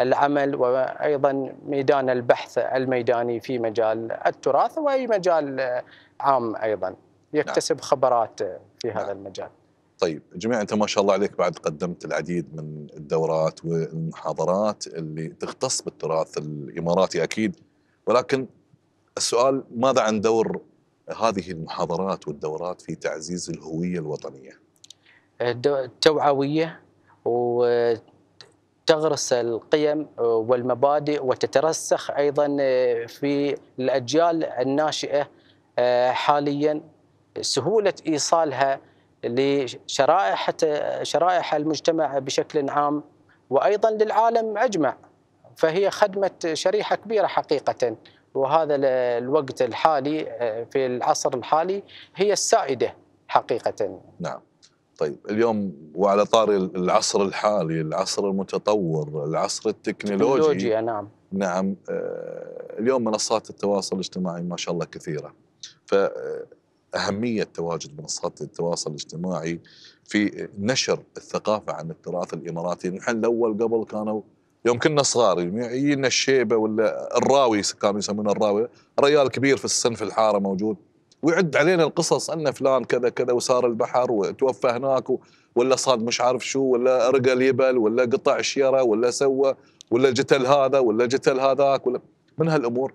العمل وأيضا ميدان البحث الميداني في مجال التراث وأي مجال عام، أيضا يكتسب نعم. خبرات في نعم. هذا المجال. طيب جميع، أنت ما شاء الله عليك بعد قدمت العديد من الدورات والمحاضرات اللي تختص بالتراث الإماراتي أكيد، ولكن السؤال ماذا عن دور هذه المحاضرات والدورات في تعزيز الهوية الوطنية؟ توعوية، وتغرس القيم والمبادئ وتترسخ أيضا في الأجيال الناشئة حاليا، سهولة إيصالها لشرائح شرائح المجتمع بشكل عام وأيضا للعالم أجمع، فهي خدمت شريحة كبيرة حقيقة، وهذا الوقت الحالي في العصر الحالي هي السائدة حقيقة. نعم. طيب اليوم، وعلى طاري العصر الحالي، العصر المتطور، العصر التكنولوجي، نعم نعم اليوم منصات التواصل الاجتماعي ما شاء الله كثيرة، فأهمية تواجد منصات التواصل الاجتماعي في نشر الثقافة عن التراث الإماراتي. نحن الأول قبل كانوا يوم كنا صغار يجينا الشيبه ولا الراوي، كانوا يسمونه الراوي، رجال كبير في السن في الحاره موجود ويعد علينا القصص ان فلان كذا كذا وسار البحر وتوفى هناك ولا صاد مش عارف شو ولا رقى اليبل ولا قطع الشيره ولا سوى ولا جتل هذا ولا جتل هذاك ولا من هالامور.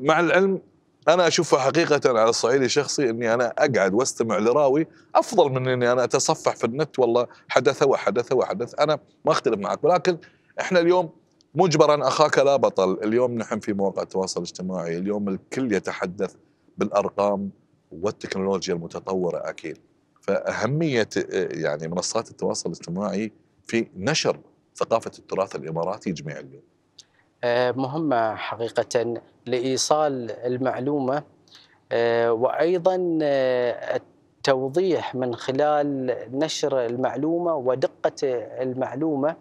مع العلم انا اشوفها حقيقه على الصعيد الشخصي اني انا اقعد واستمع لراوي افضل من اني انا اتصفح في النت والله حدث وحدث وحدث. انا ما اختلف معك، ولكن احنا اليوم مجبرا اخاك لا بطل. اليوم نحن في مواقع التواصل الاجتماعي، اليوم الكل يتحدث بالارقام والتكنولوجيا المتطوره اكيد، فاهميه يعني منصات التواصل الاجتماعي في نشر ثقافه التراث الاماراتي جميع اليوم مهمه حقيقه لايصال المعلومه وأيضا التوضيح من خلال نشر المعلومة ودقة المعلومة.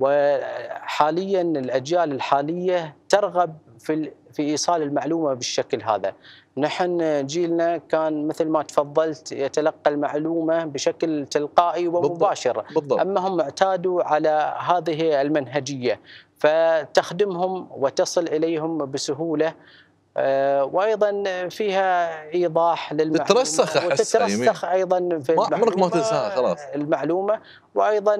وحاليا الأجيال الحالية ترغب في في إيصال المعلومة بالشكل هذا. نحن جيلنا كان مثل ما تفضلت يتلقى المعلومة بشكل تلقائي ومباشر، بالضبط. أما هم اعتادوا على هذه المنهجية فتخدمهم وتصل إليهم بسهولة، وأيضا فيها إيضاح للمعلومة تترسخ وتترسخ أيضا في عمرك ما تنساها خلاص المعلومة، وأيضا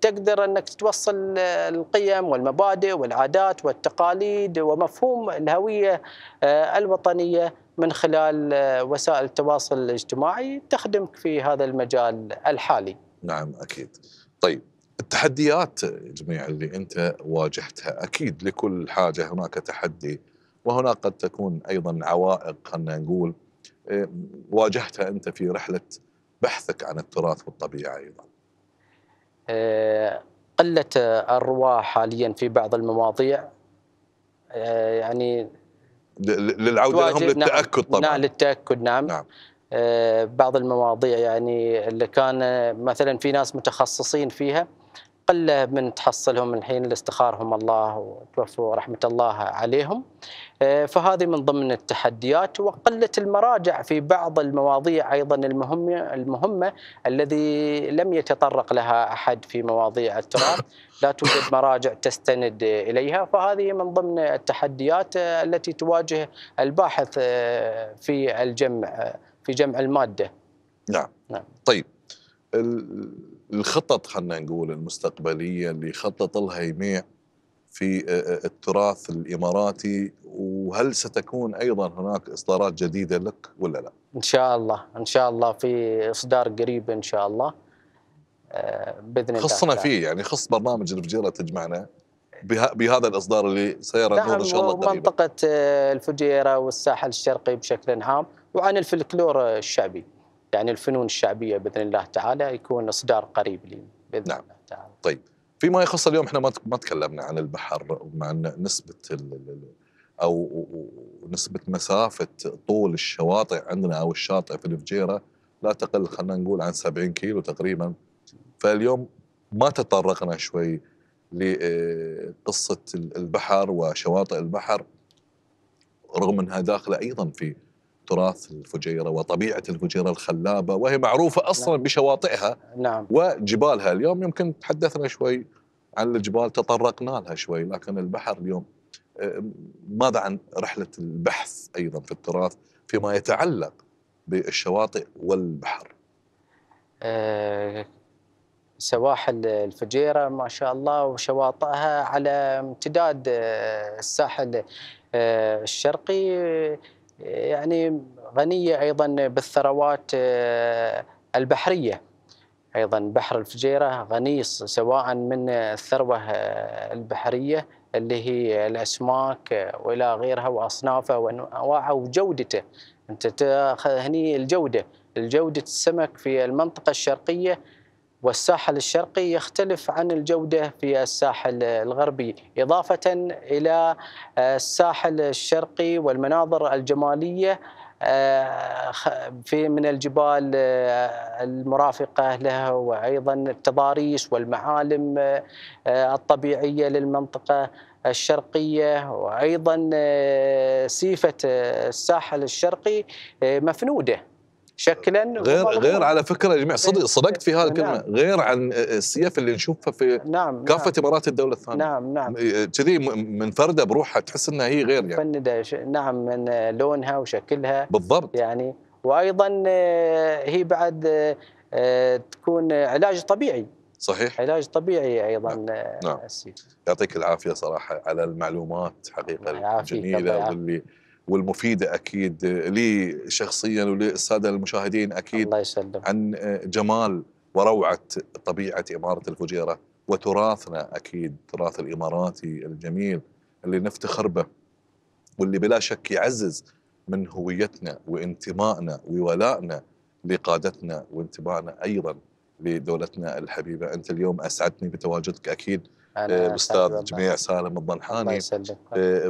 تقدر أنك توصل القيم والمبادئ والعادات والتقاليد ومفهوم الهوية الوطنية من خلال وسائل التواصل الاجتماعي تخدمك في هذا المجال الحالي. نعم أكيد. طيب التحديات جميع اللي أنت واجهتها، أكيد لكل حاجة هناك تحدي وهناك قد تكون أيضا عوائق خلنا نقول واجهتها أنت في رحلة بحثك عن التراث والطبيعة. أيضا قلة الرواة حاليا في بعض المواضيع، يعني للعودة لهم للتأكد طبعا. نعم للتأكد. نعم, نعم. بعض المواضيع يعني اللي كان مثلا في ناس متخصصين فيها قلة من تحصلهم الحين اللي استخارهم الله وتوفوا رحمة الله عليهم، فهذه من ضمن التحديات. وقلة المراجع في بعض المواضيع أيضا المهمة المهمة الذي لم يتطرق لها أحد في مواضيع التراث، لا توجد مراجع تستند إليها، فهذه من ضمن التحديات التي تواجه الباحث في الجمع في جمع المادة. نعم, نعم. طيب الخطط خلنا نقول المستقبلية اللي خطط لها يميع في التراث الإماراتي، وهل ستكون أيضا هناك إصدارات جديدة لك ولا لا؟ إن شاء الله إن شاء الله في إصدار قريب إن شاء الله بإذن الله. خصنا فيه يعني خص برنامج الفجيرة تجمعنا بهذا الإصدار اللي سيرى النور إن شاء الله قريبا. منطقة الفجيرة والساحل الشرقي بشكل عام وعن الفلكلور الشعبي يعني الفنون الشعبية بإذن الله تعالى يكون إصدار قريب لي بإذن نعم. الله تعالى. طيب فيما يخص اليوم احنا ما تكلمنا عن البحر مع نسبة أو نسبة مسافة طول الشواطئ عندنا أو الشاطئ في الفجيرة لا تقل خلينا نقول عن سبعين كيلو تقريبا، فاليوم ما تطرقنا شوي لقصة البحر وشواطئ البحر رغم أنها داخلة أيضا في تراث الفجيرة وطبيعة الفجيرة الخلابة وهي معروفة أصلا نعم. بشواطئها نعم. وجبالها. اليوم يمكن تحدثنا شوي عن الجبال تطرقنا لها شوي، لكن البحر اليوم ماذا عن رحلة البحث أيضا في التراث فيما يتعلق بالشواطئ والبحر؟ أه سواحل الفجيرة ما شاء الله وشواطئها على امتداد الساحل الشرقي يعني غنية أيضا بالثروات البحرية. أيضا بحر الفجيرة غني سواء من الثروة البحرية اللي هي الأسماك وإلى غيرها وأصنافها وأنواعها وجودته. أنت تاخذ هني الجودة الجودة السمك في المنطقة الشرقية والساحل الشرقي يختلف عن الجودة في الساحل الغربي، إضافة إلى الساحل الشرقي والمناظر الجمالية في من الجبال المرافقة له وأيضا التضاريس والمعالم الطبيعية للمنطقة الشرقية. وأيضا سيفة الساحل الشرقي مفنودة شكلا غير غير على فكره يا جماعه صدق صدقت في هذا الكلمه نعم. غير عن السياف اللي نشوفها في نعم كافه نعم. امارات الدوله الثانيه نعم نعم كذي منفرده بروحها تحس انها هي غير يعني مفنده نعم من لونها وشكلها بالضبط يعني. وايضا هي بعد تكون علاج طبيعي صحيح علاج طبيعي ايضا نعم. نعم. يعطيك العافيه صراحه على المعلومات حقيقه الجميله واللي والمفيدة أكيد لي شخصياً وللسادة المشاهدين أكيد الله يسلم. عن جمال وروعة طبيعة إمارة الفجيرة وتراثنا أكيد تراث الإماراتي الجميل اللي نفتخر به واللي بلا شك يعزز من هويتنا وانتمائنا وولائنا لقادتنا وانتمائنا أيضاً لدولتنا الحبيبة. أنت اليوم أسعدتني بتواجدك أكيد الأستاذ جميع سالم الظنحاني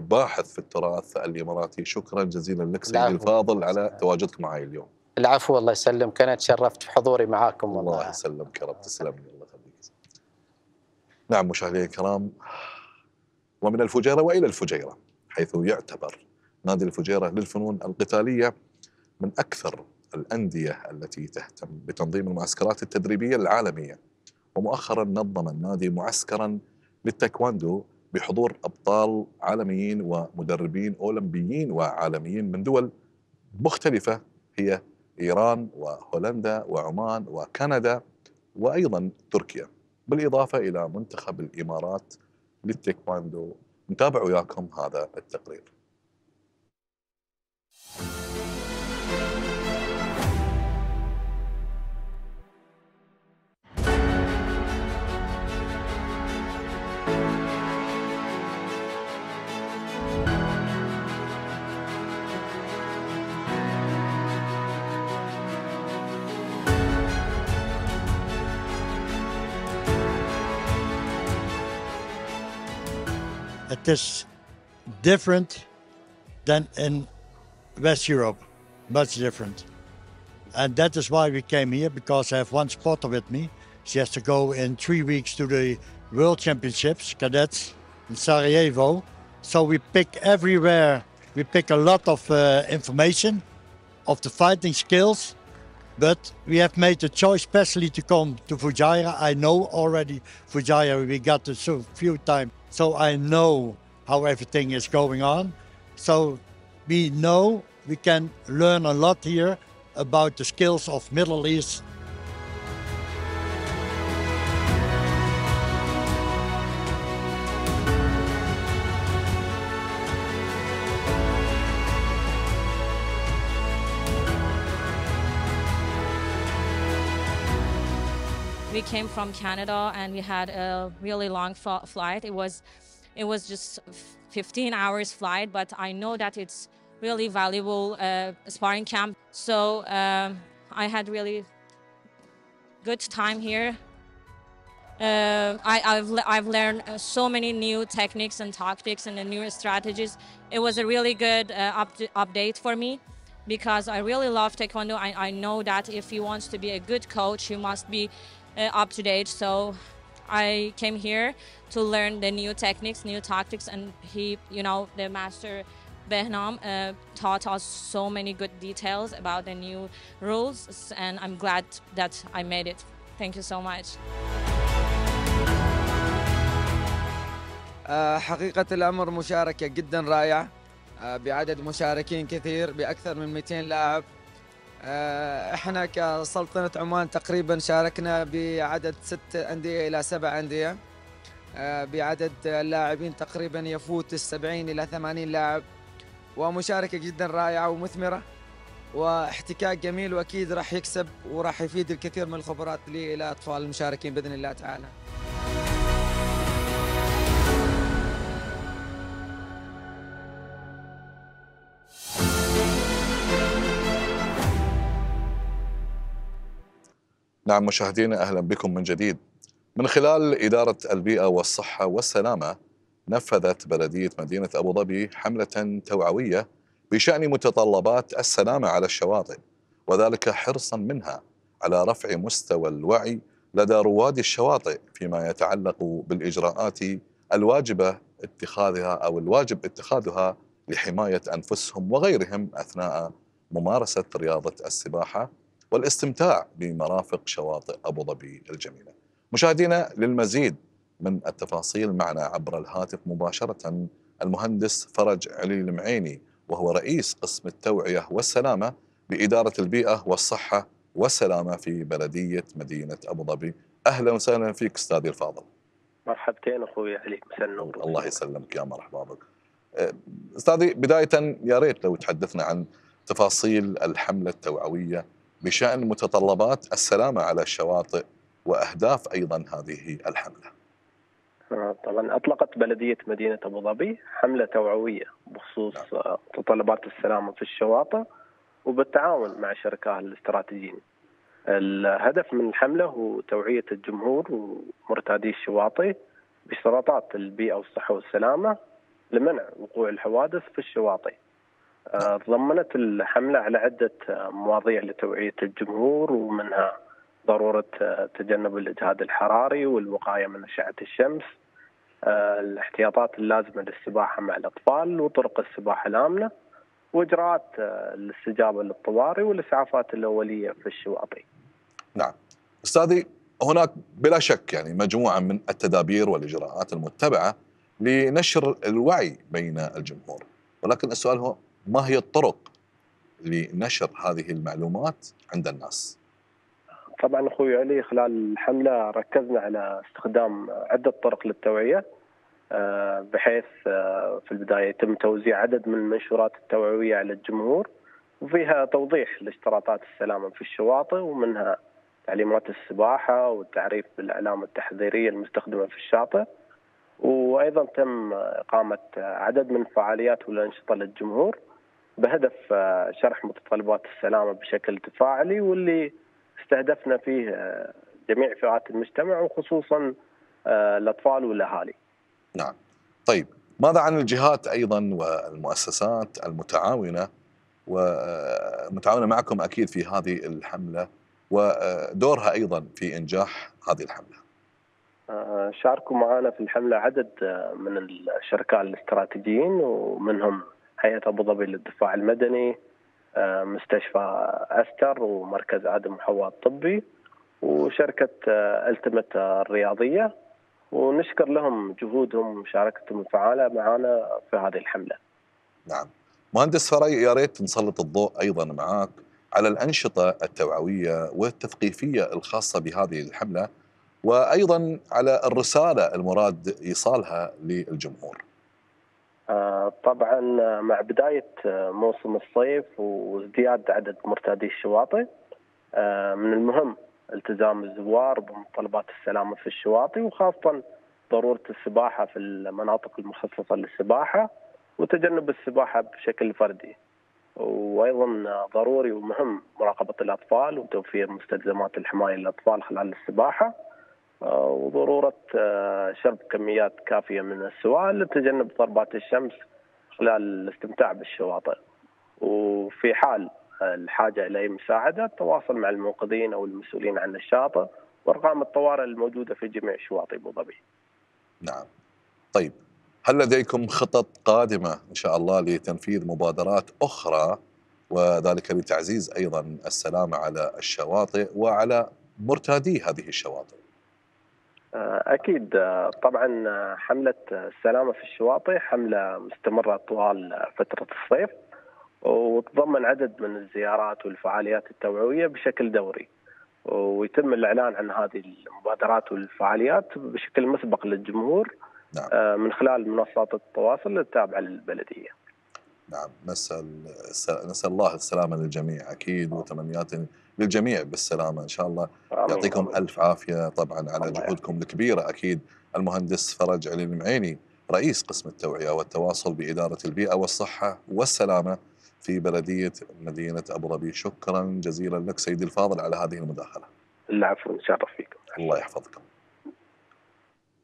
باحث في التراث الإماراتي. شكرا جزيلا لك سيدي الفاضل على تواجدك معي اليوم. العفو، الله يسلمك، أنا تشرفت بحضوري معاكم والله. الله يسلمك يا رب، تسلمني الله يخليك. نعم مشاهدينا الكرام، ومن الفجيرة وإلى الفجيرة، حيث يعتبر نادي الفجيرة للفنون القتالية من أكثر الأندية التي تهتم بتنظيم المعسكرات التدريبية العالمية، ومؤخرا نظم النادي معسكرا للتايكواندو بحضور أبطال عالميين ومدربين أولمبيين وعالميين من دول مختلفة هي إيران وهولندا وعمان وكندا وأيضا تركيا، بالإضافة إلى منتخب الإمارات للتايكواندو. نتابع وياكم هذا التقرير. It's different than in West Europe, much different. And that is why we came here, because I have one spotter with me. She has to go in three weeks to the World Championships, cadets, in Sarajevo. So we pick everywhere, we pick a lot of uh, information of the fighting skills, but we have made a choice specially to come to Fujairah. I know already Fujairah, we got it so few times. So I know how everything is going on. So we know we can learn a lot here about the skills of Middle East. We came from Canada and we had a really long flight. It was, it was just fifteen hours flight, but I know that it's really valuable uh, sparring camp. So um, I had really good time here. Uh, I, I've, I've learned so many new techniques and tactics and new strategies. It was a really good uh, up update for me, because I really love Taekwondo. I, I know that if you want to be a good coach, you must be Uh, up to date. So I came here to learn the new techniques, new tactics, and he, you know, the master Behnam uh, taught us so many good details about the new rules, and I'm glad that I made it. Thank you so much. حقيقة الأمر مشاركة جدا رائعة بعدد مشاركين كثير بأكثر من مئتين لاعب. احنا كسلطنة عمان تقريبا شاركنا بعدد ست أندية إلى سبع أندية، بعدد اللاعبين تقريبا يفوت السبعين إلى ثمانين لاعب، ومشاركة جدا رائعة ومثمرة واحتكاك جميل، وأكيد راح يكسب وراح يفيد الكثير من الخبرات لأطفال المشاركين بإذن الله تعالى. نعم مشاهدينا، أهلا بكم من جديد. من خلال إدارة البيئة والصحة والسلامة، نفذت بلدية مدينة أبو ظبي حملة توعوية بشأن متطلبات السلامة على الشواطئ، وذلك حرصا منها على رفع مستوى الوعي لدى رواد الشواطئ فيما يتعلق بالإجراءات الواجبة اتخاذها أو الواجب اتخاذها لحماية أنفسهم وغيرهم أثناء ممارسة رياضة السباحة والاستمتاع بمرافق شواطئ أبو ظبي الجميلة. مشاهدينا، للمزيد من التفاصيل معنا عبر الهاتف مباشرة المهندس فرج علي المعيني، وهو رئيس قسم التوعية والسلامة بإدارة البيئة والصحة والسلامة في بلدية مدينة أبو ظبي. أهلا وسهلا فيك أستاذي الفاضل. مرحبتين أخوي علي، مساء النور. الله يسلمك، يا مرحبا بك. أستاذي، بداية يا ريت لو تحدثنا عن تفاصيل الحملة التوعوية بشأن متطلبات السلامة على الشواطئ وأهداف أيضا هذه الحملة. طبعا أطلقت بلدية مدينة أبو ظبي حملة توعوية بخصوص نعم. متطلبات السلامة في الشواطئ، وبالتعاون مع شركاء الاستراتيجيين. الهدف من الحملة هو توعية الجمهور ومرتادي الشواطئ باشتراطات البيئة والصحة والسلامة لمنع وقوع الحوادث في الشواطئ. تضمنت الحملة على عدة مواضيع لتوعية الجمهور، ومنها ضرورة تجنب الإجهاد الحراري والوقاية من أشعة الشمس، الاحتياطات اللازمة للسباحة مع الأطفال وطرق السباحة الآمنة، وإجراءات الاستجابة للطوارئ والإسعافات الأولية في الشواطئ. نعم أستاذي، هناك بلا شك يعني مجموعة من التدابير والإجراءات المتبعة لنشر الوعي بين الجمهور، ولكن السؤال هو ما هي الطرق لنشر هذه المعلومات عند الناس؟ طبعا أخوي علي، خلال الحملة ركزنا على استخدام عدة طرق للتوعية، بحيث في البداية يتم توزيع عدد من المنشورات التوعوية على الجمهور، وفيها توضيح لاشتراطات السلامة في الشواطئ، ومنها تعليمات السباحة والتعريف بالأعلام التحذيرية المستخدمة في الشاطئ. وأيضا تم إقامة عدد من الفعاليات والأنشطة للجمهور بهدف شرح متطلبات السلامة بشكل تفاعلي، واللي استهدفنا فيه جميع فئات المجتمع وخصوصا الأطفال والأهالي. نعم. طيب ماذا عن الجهات أيضا والمؤسسات المتعاونة ومتعاونة معكم أكيد في هذه الحملة، ودورها أيضا في إنجاح هذه الحملة؟ شاركوا معنا في الحملة عدد من الشركاء الاستراتيجيين، ومنهم هيئة أبوظبي للدفاع المدني، مستشفى أستر ومركز عدن محوى الطبي، وشركة ألتمت الرياضية، ونشكر لهم جهودهم ومشاركتهم الفعالة معنا في هذه الحملة. نعم مهندس فري، يا ريت نسلط الضوء أيضا معاك على الأنشطة التوعوية والتثقيفية الخاصة بهذه الحملة، وأيضا على الرسالة المراد إيصالها للجمهور. طبعا مع بداية موسم الصيف وازدياد عدد مرتادي الشواطئ، من المهم التزام الزوار بمتطلبات السلامة في الشواطئ، وخاصة ضرورة السباحة في المناطق المخصصة للسباحة، وتجنب السباحة بشكل فردي. وأيضا ضروري ومهم مراقبة الأطفال وتوفير مستلزمات الحماية للأطفال خلال السباحة، وضرورة شرب كميات كافية من السوائل لتجنب ضربات الشمس خلال الاستمتاع بالشواطئ، وفي حال الحاجة إلى أي مساعدة التواصل مع المنقذين أو المسؤولين عن الشاطئ، وأرقام الطوارئ الموجودة في جميع شواطئ أبو ظبي. نعم. طيب هل لديكم خطط قادمة إن شاء الله لتنفيذ مبادرات أخرى، وذلك لتعزيز أيضا السلامة على الشواطئ وعلى مرتادي هذه الشواطئ؟ أكيد طبعا حملة السلامة في الشواطئ حملة مستمرة طوال فترة الصيف، وتضمن عدد من الزيارات والفعاليات التوعوية بشكل دوري، ويتم الإعلان عن هذه المبادرات والفعاليات بشكل مسبق للجمهور. نعم. من خلال منصات التواصل التابعة للبلدية. نعم نسأل, نسأل الله السلامة للجميع أكيد، وتمنيات للجميع بالسلامة إن شاء الله. يعطيكم ألف عافية طبعا على جهودكم الكبيرة أكيد. المهندس فرج علي المعيني، رئيس قسم التوعية والتواصل بإدارة البيئة والصحة والسلامة في بلدية مدينة أبو ظبي، شكرا جزيلا لك سيدي الفاضل على هذه المداخلة. العفو، نتشرف فيكم، الله يحفظكم.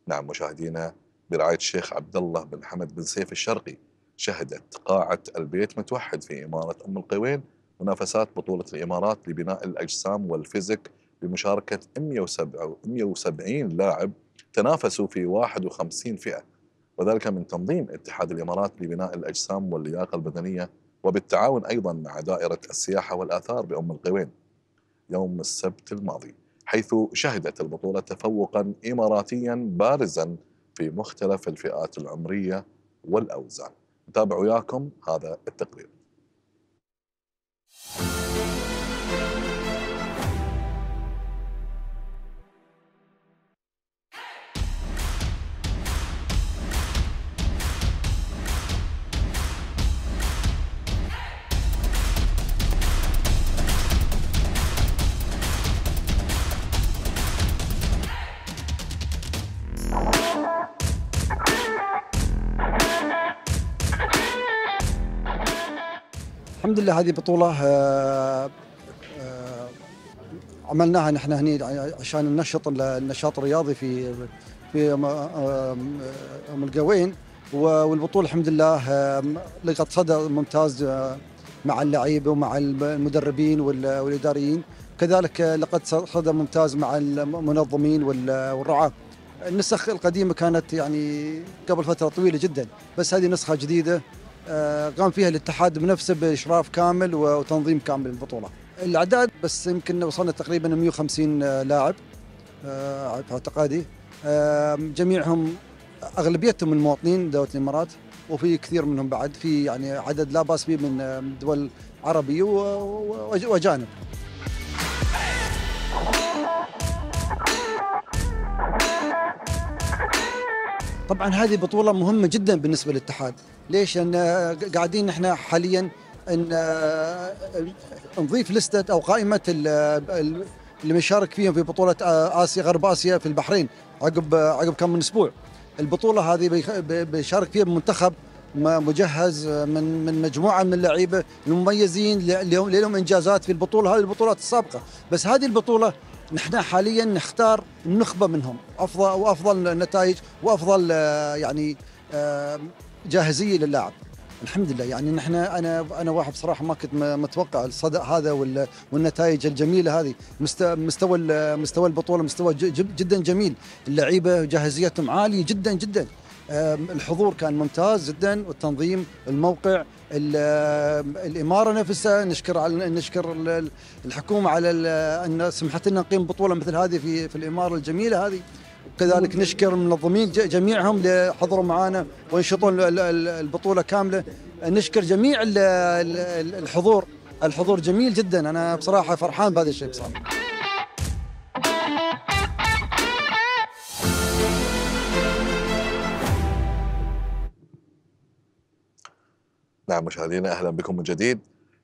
نعم مشاهدينا، برعاية الشيخ عبد الله بن حمد بن سيف الشرقي شهدت قاعة البيت متوحد في إمارة أم القوين منافسات بطولة الإمارات لبناء الأجسام والفيزيك بمشاركة مئة وسبعين لاعب تنافسوا في واحد وخمسين فئة، وذلك من تنظيم اتحاد الإمارات لبناء الأجسام واللياقة البدنية، وبالتعاون أيضا مع دائرة السياحة والآثار بأم القوين يوم السبت الماضي، حيث شهدت البطولة تفوقا إماراتيا بارزا في مختلف الفئات العمرية والأوزان. نتابعوا وياكم هذا التقرير. الحمد لله هذه بطولة عملناها نحن هنا عشان ننشط النشاط الرياضي في في ام القوين، والبطوله الحمد لله لقت صدى ممتاز مع اللعيبه ومع المدربين والاداريين، كذلك لقت صدى ممتاز مع المنظمين والرعاه. النسخ القديمه كانت يعني قبل فتره طويله جدا، بس هذه نسخه جديده قام فيها الاتحاد بنفسه باشراف كامل وتنظيم كامل للبطوله. الاعداد بس يمكن وصلنا تقريبا مئة وخمسين لاعب على اعتقادي، جميعهم اغلبيتهم المواطنين دوله الامارات، وفي كثير منهم بعد في يعني عدد لا باس به من دول عربيه واجانب. طبعا هذه بطوله مهمه جدا بالنسبه للاتحاد، ليش؟ لان قاعدين نحن حاليا ان نضيف لسته او قائمه اللي مشارك فيهم في بطوله اسيا غرب اسيا في البحرين عقب عقب كم من اسبوع. البطوله هذه بيشارك فيها منتخب مجهز من من مجموعه من اللعيبه المميزين لهم انجازات في البطوله هذه البطولات السابقه، بس هذه البطوله نحن حاليا نختار نخبه منهم افضل وافضل نتائج وافضل يعني جاهزيه للاعب. الحمد لله يعني نحن انا انا واحد بصراحه ما كنت متوقع الصدى هذا والنتائج الجميله هذه، مستوى مستوى البطوله مستوى جدا جميل، اللعيبه جاهزيتهم عاليه جدا جدا، الحضور كان ممتاز جدا، والتنظيم، الموقع، الاماره نفسها نشكر على نشكر الحكومه على ان سمحت لنا نقيم بطوله مثل هذه في في الاماره الجميله هذه، وكذلك نشكر المنظمين جميعهم اللي حضروا معنا وينشطون البطوله كامله، نشكر جميع الحضور، الحضور جميل جدا، انا بصراحه فرحان بهذا الشيء بصراحه. نعم مشاهدينا اهلا بكم من جديد.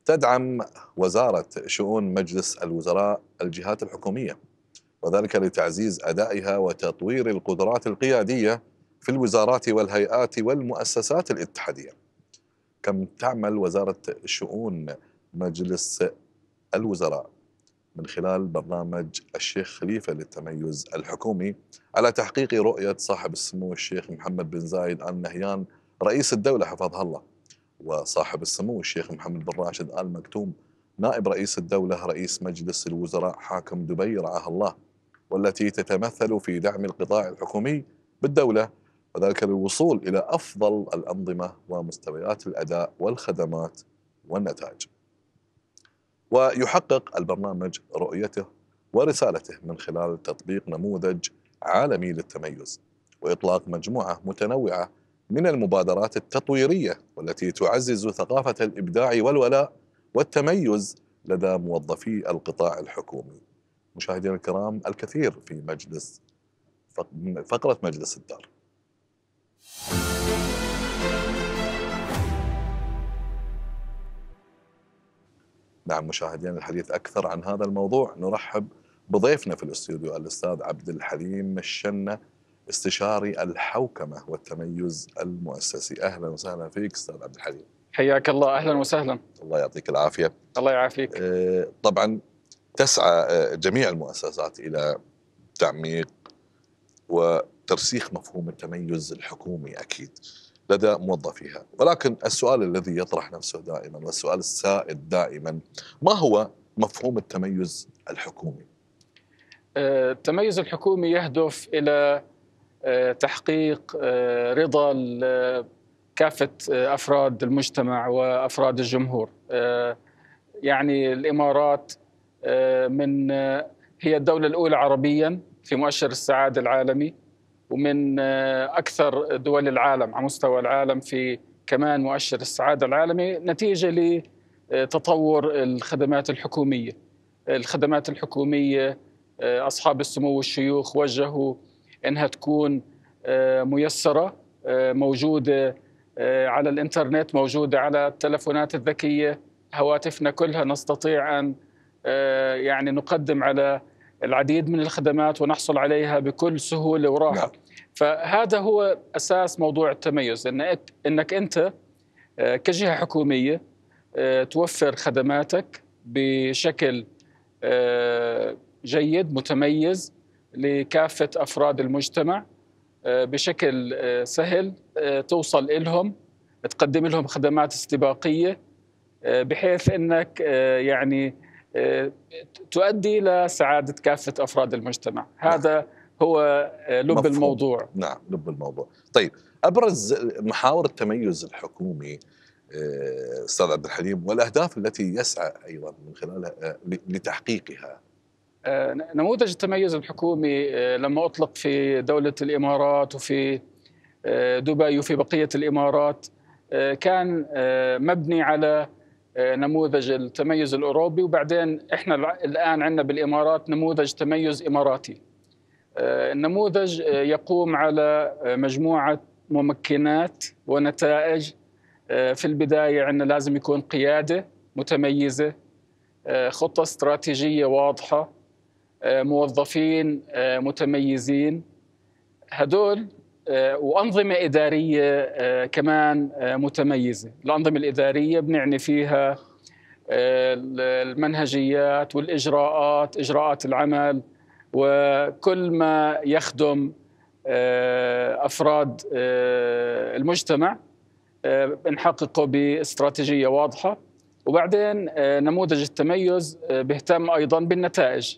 تدعم وزارة شؤون مجلس الوزراء الجهات الحكومية، وذلك لتعزيز أدائها وتطوير القدرات القيادية في الوزارات والهيئات والمؤسسات الاتحادية. كم تعمل وزارة شؤون مجلس الوزراء من خلال برنامج الشيخ خليفة للتميز الحكومي على تحقيق رؤية صاحب السمو الشيخ محمد بن زايد آل نهيان رئيس الدولة حفظها الله، وصاحب السمو الشيخ محمد بن راشد آل مكتوم نائب رئيس الدولة رئيس مجلس الوزراء حاكم دبي رعاه الله، والتي تتمثل في دعم القطاع الحكومي بالدولة، وذلك للوصول إلى أفضل الأنظمة ومستويات الأداء والخدمات والنتائج. ويحقق البرنامج رؤيته ورسالته من خلال تطبيق نموذج عالمي للتميز وإطلاق مجموعة متنوعة من المبادرات التطويرية والتي تعزز ثقافة الإبداع والولاء والتميز لدى موظفي القطاع الحكومي. مشاهدينا الكرام الكثير في مجلس فقرة مجلس الدار. نعم مشاهدينا الحديث أكثر عن هذا الموضوع نرحب بضيفنا في الاستوديو الأستاذ عبد الحليم الشنة استشاري الحوكمة والتميز المؤسسي. أهلا وسهلا فيك أستاذ عبد الحليم. حياك الله، أهلا وسهلا. الله يعطيك العافية. الله يعافيك. طبعا تسعى جميع المؤسسات إلى تعميق وترسيخ مفهوم التميز الحكومي أكيد لدى موظفيها، ولكن السؤال الذي يطرح نفسه دائما والسؤال السائد دائما، ما هو مفهوم التميز الحكومي؟ التميز الحكومي يهدف إلى تحقيق رضا كافة أفراد المجتمع وأفراد الجمهور. يعني الإمارات من هي الدولة الأولى عربيا في مؤشر السعادة العالمي، ومن أكثر دول العالم على مستوى العالم في كمان مؤشر السعادة العالمي، نتيجة لتطور الخدمات الحكومية. الخدمات الحكومية أصحاب السمو والشيوخ وجهوا إنها تكون ميسرة، موجودة على الإنترنت، موجودة على التلفونات الذكية، هواتفنا كلها نستطيع أن يعني نقدم على العديد من الخدمات ونحصل عليها بكل سهولة وراحة. فهذا هو أساس موضوع التميز، إنك, إنك أنت كجهة حكومية توفر خدماتك بشكل جيد متميز لكافة أفراد المجتمع بشكل سهل، توصل إلهم، تقدم لهم خدمات استباقية بحيث أنك يعني تؤدي إلى سعادة كافة أفراد المجتمع. هذا نعم. هو لب مفهوم. الموضوع. نعم، لب الموضوع. طيب، أبرز محاور التميز الحكومي أستاذ عبد الحليم والأهداف التي يسعى أيضا من خلالها لتحقيقها. نموذج التميز الحكومي لما أطلق في دولة الإمارات وفي دبي وفي بقية الإمارات كان مبني على نموذج التميز الأوروبي، وبعدين إحنا الآن عندنا بالإمارات نموذج تميز إماراتي. النموذج يقوم على مجموعة ممكنات ونتائج. في البداية عندنا لازم يكون قيادة متميزة، خطة استراتيجية واضحة، موظفين متميزين، هدول وأنظمة إدارية كمان متميزة. الأنظمة الإدارية بنعني فيها المنهجيات والإجراءات، إجراءات العمل، وكل ما يخدم أفراد المجتمع بنحققه باستراتيجية واضحة. وبعدين نموذج التميز بيهتم أيضاً بالنتائج،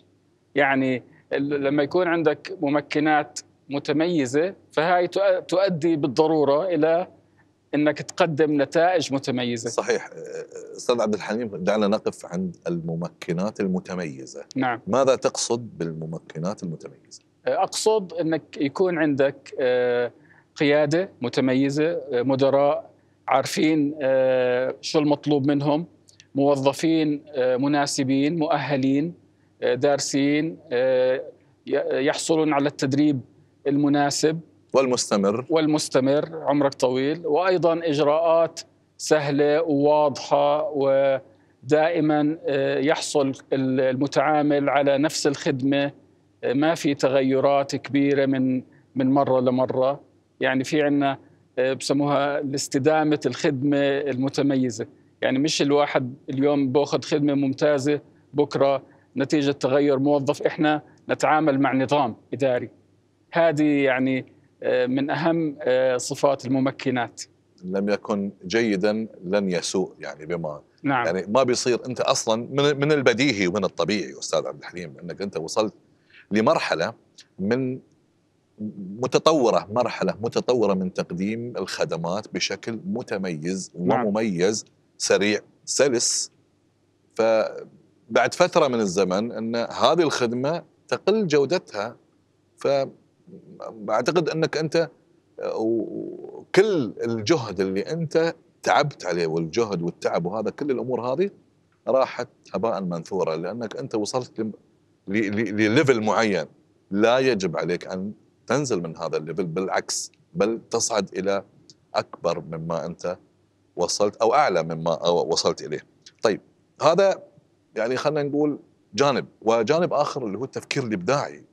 يعني لما يكون عندك ممكنات متميزة فهي تؤدي بالضرورة إلى أنك تقدم نتائج متميزة. صحيح. أستاذ عبد الحليم، دعنا نقف عند الممكنات المتميزة. نعم. ماذا تقصد بالممكنات المتميزة؟ أقصد أنك يكون عندك قيادة متميزة، مدراء عارفين شو المطلوب منهم، موظفين مناسبين مؤهلين دارسين يحصلون على التدريب المناسب والمستمر والمستمر عمرك طويل، وأيضا إجراءات سهلة وواضحة ودائما يحصل المتعامل على نفس الخدمة، ما في تغيرات كبيرة من من مرة لمرة. يعني في عندنا بسموها استدامة الخدمة المتميزة، يعني مش الواحد اليوم بأخذ خدمة ممتازة بكرة نتيجة تغير موظف. إحنا نتعامل مع نظام إداري. هذه يعني من أهم صفات الممكنات. لم يكن جيدا لن يسوء، يعني بما نعم. يعني ما بيصير أنت أصلا من البديهي ومن الطبيعي أستاذ عبد الحليم أنك أنت وصلت لمرحلة من متطورة مرحلة متطورة من تقديم الخدمات بشكل متميز ومميز سريع سلس، فبعد فترة من الزمن أن هذه الخدمة تقل جودتها. فأعتقد أنك أنت وكل الجهد اللي أنت تعبت عليه والجهد والتعب وهذا كل الأمور هذه راحت هباء منثورة، لأنك أنت وصلت لليفل معين. لا يجب عليك أن تنزل من هذا الليفل، بالعكس بل تصعد إلى أكبر مما أنت وصلت أو أعلى مما وصلت إليه. طيب، هذا يعني خلنا نقول جانب، وجانب آخر اللي هو التفكير الإبداعي.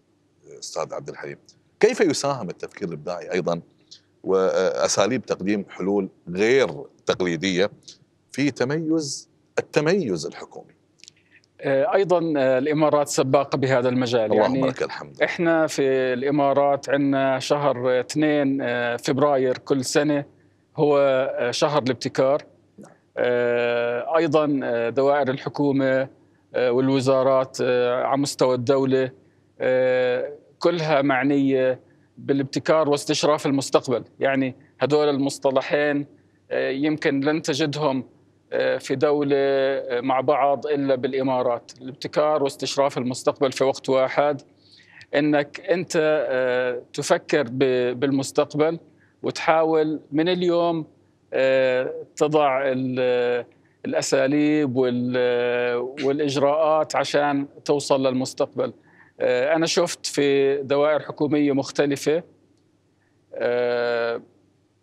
أستاذ عبد الحليم، كيف يساهم التفكير الإبداعي أيضا وأساليب تقديم حلول غير تقليدية في تميز التميز الحكومي؟ أيضا الإمارات سباقة بهذا المجال. اللهم يعني لك الحمد. إحنا في الإمارات عندنا شهر اثنين فبراير كل سنة هو شهر الابتكار. نعم. أيضا دوائر الحكومة والوزارات على مستوى الدولة كلها معنية بالابتكار واستشراف المستقبل. يعني هذول المصطلحين يمكن لن تجدهم في دولة مع بعض إلا بالإمارات، الابتكار واستشراف المستقبل في وقت واحد، إنك أنت تفكر بالمستقبل وتحاول من اليوم تضع الأساليب والإجراءات عشان توصل للمستقبل. أنا شفت في دوائر حكومية مختلفة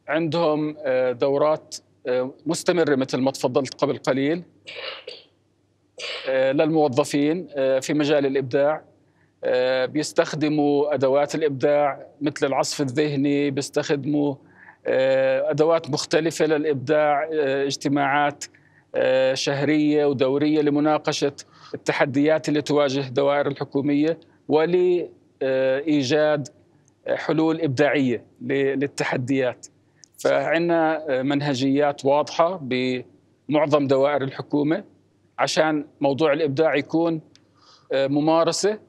عندهم دورات مستمرة مثل ما تفضلت قبل قليل للموظفين في مجال الإبداع، بيستخدموا أدوات الإبداع مثل العصف الذهني، بيستخدموا أدوات مختلفة للإبداع، اجتماعات شهرية ودورية لمناقشة التحديات اللي تواجه الدوائر الحكومية ولإيجاد حلول إبداعية للتحديات. فعنا منهجيات واضحة بمعظم دوائر الحكومة عشان موضوع الإبداع يكون ممارسة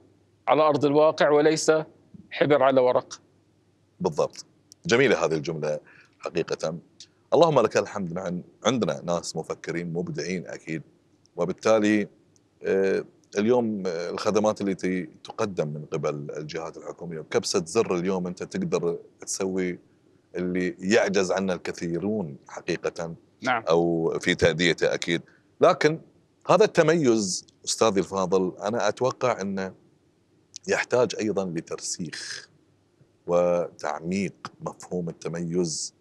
على أرض الواقع وليس حبر على ورق. بالضبط، جميلة هذه الجملة حقيقة. اللهم لك الحمد، نحن عندنا ناس مفكرين مبدعين أكيد، وبالتالي اليوم الخدمات التي تقدم من قبل الجهات الحكومية بكبسة زر اليوم أنت تقدر تسوي اللي يعجز عنه الكثيرون حقيقة. نعم. أو في تأديته أكيد. لكن هذا التميز أستاذي الفاضل أنا أتوقع أنه يحتاج أيضا لترسيخ وتعميق مفهوم التميز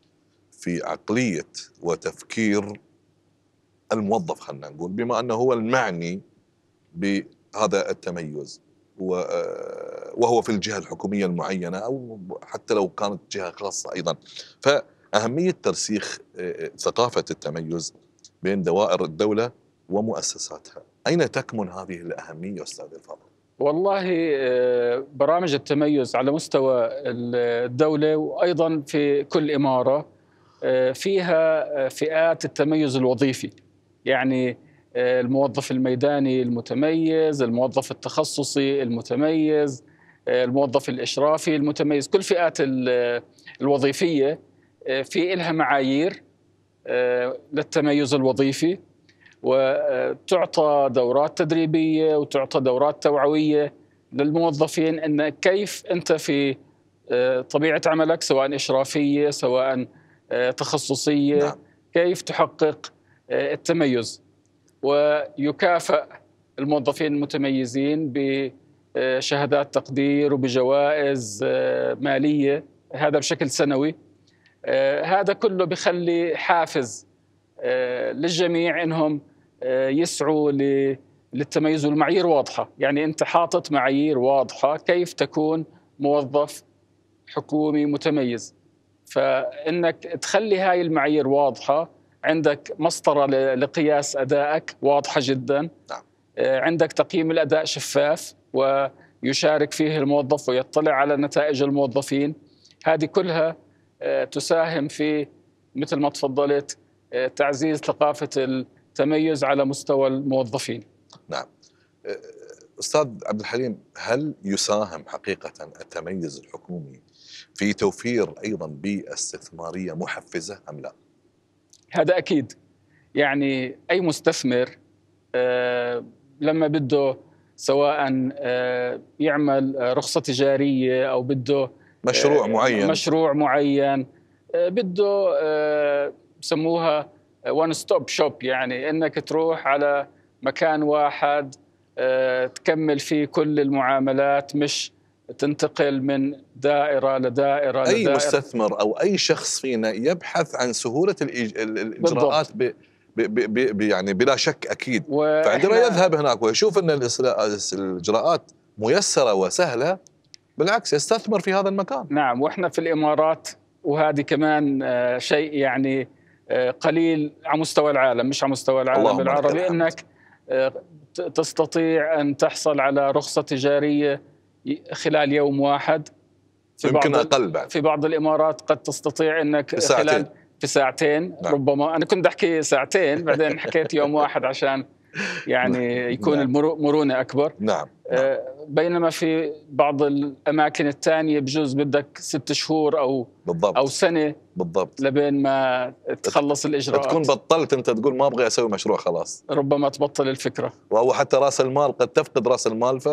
في عقلية وتفكير الموظف، خلنا نقول بما أنه هو المعني بهذا التميز وهو في الجهة الحكومية المعينة أو حتى لو كانت جهة خاصة أيضا. فأهمية ترسيخ ثقافة التميز بين دوائر الدولة ومؤسساتها، أين تكمن هذه الأهمية أستاذ الفاضل؟ والله برامج التميز على مستوى الدولة وأيضا في كل إمارة فيها فئات التميز الوظيفي، يعني الموظف الميداني المتميز، الموظف التخصصي المتميز، الموظف الإشرافي المتميز. كل فئات الوظيفية في إلها معايير للتميز الوظيفي، وتعطى دورات تدريبية وتعطى دورات توعوية للموظفين أن كيف أنت في طبيعة عملك سواء إشرافية سواء تخصصية. نعم. كيف تحقق التميز، ويكافأ الموظفين المتميزين بشهادات تقدير وبجوائز مالية، هذا بشكل سنوي. هذا كله بيخلي حافز للجميع انهم يسعوا للتميز، والمعايير واضحة. يعني انت حاطط معايير واضحة كيف تكون موظف حكومي متميز، فانك تخلي هاي المعايير واضحة، عندك مسطرة لقياس أدائك واضحة جدا. نعم. عندك تقييم الأداء شفاف ويشارك فيه الموظف ويطلع على نتائج الموظفين. هذه كلها تساهم في مثل ما تفضلت تعزيز ثقافة التميز على مستوى الموظفين. نعم. أستاذ عبد الحليم، هل يساهم حقيقة التميز الحكومي في توفير أيضا بيئة استثمارية محفزة أم لا؟ هذا أكيد، يعني أي مستثمر لما بده سواء يعمل رخصة تجارية أو بده مشروع معين مشروع معين بده يسموها وان ستوب شوب، يعني أنك تروح على مكان واحد تكمل فيه كل المعاملات، مش تنتقل من دائرة لدائرة أي لدائرة. مستثمر أو أي شخص فينا يبحث عن سهولة الإجراءات ب... ب... ب... ب... يعني بلا شك أكيد، فعندما يذهب هناك ويشوف أن الإجراءات ميسرة وسهلة بالعكس يستثمر في هذا المكان. نعم، وإحنا في الإمارات وهذه كمان شيء يعني قليل على مستوى العالم، مش على مستوى العالم العربي، أنك تستطيع أن تحصل على رخصة تجارية خلال يوم واحد، في يمكن أقل بعد. في بعض الإمارات قد تستطيع أنك ساعتين. خلال في ساعتين. نعم. ربما أنا كنت أحكي ساعتين بعدين حكيت يوم واحد عشان يعني يكون. نعم. المرونة أكبر. نعم. آه بينما في بعض الأماكن الثانية بجوز بدك ست شهور أو بالضبط. أو سنة بالضبط لبين ما تخلص الإجراءات، تكون بطلت أنت تقول ما أبغى أسوي مشروع خلاص، ربما تبطل الفكرة، أو حتى رأس المال قد تفقد رأس المال ف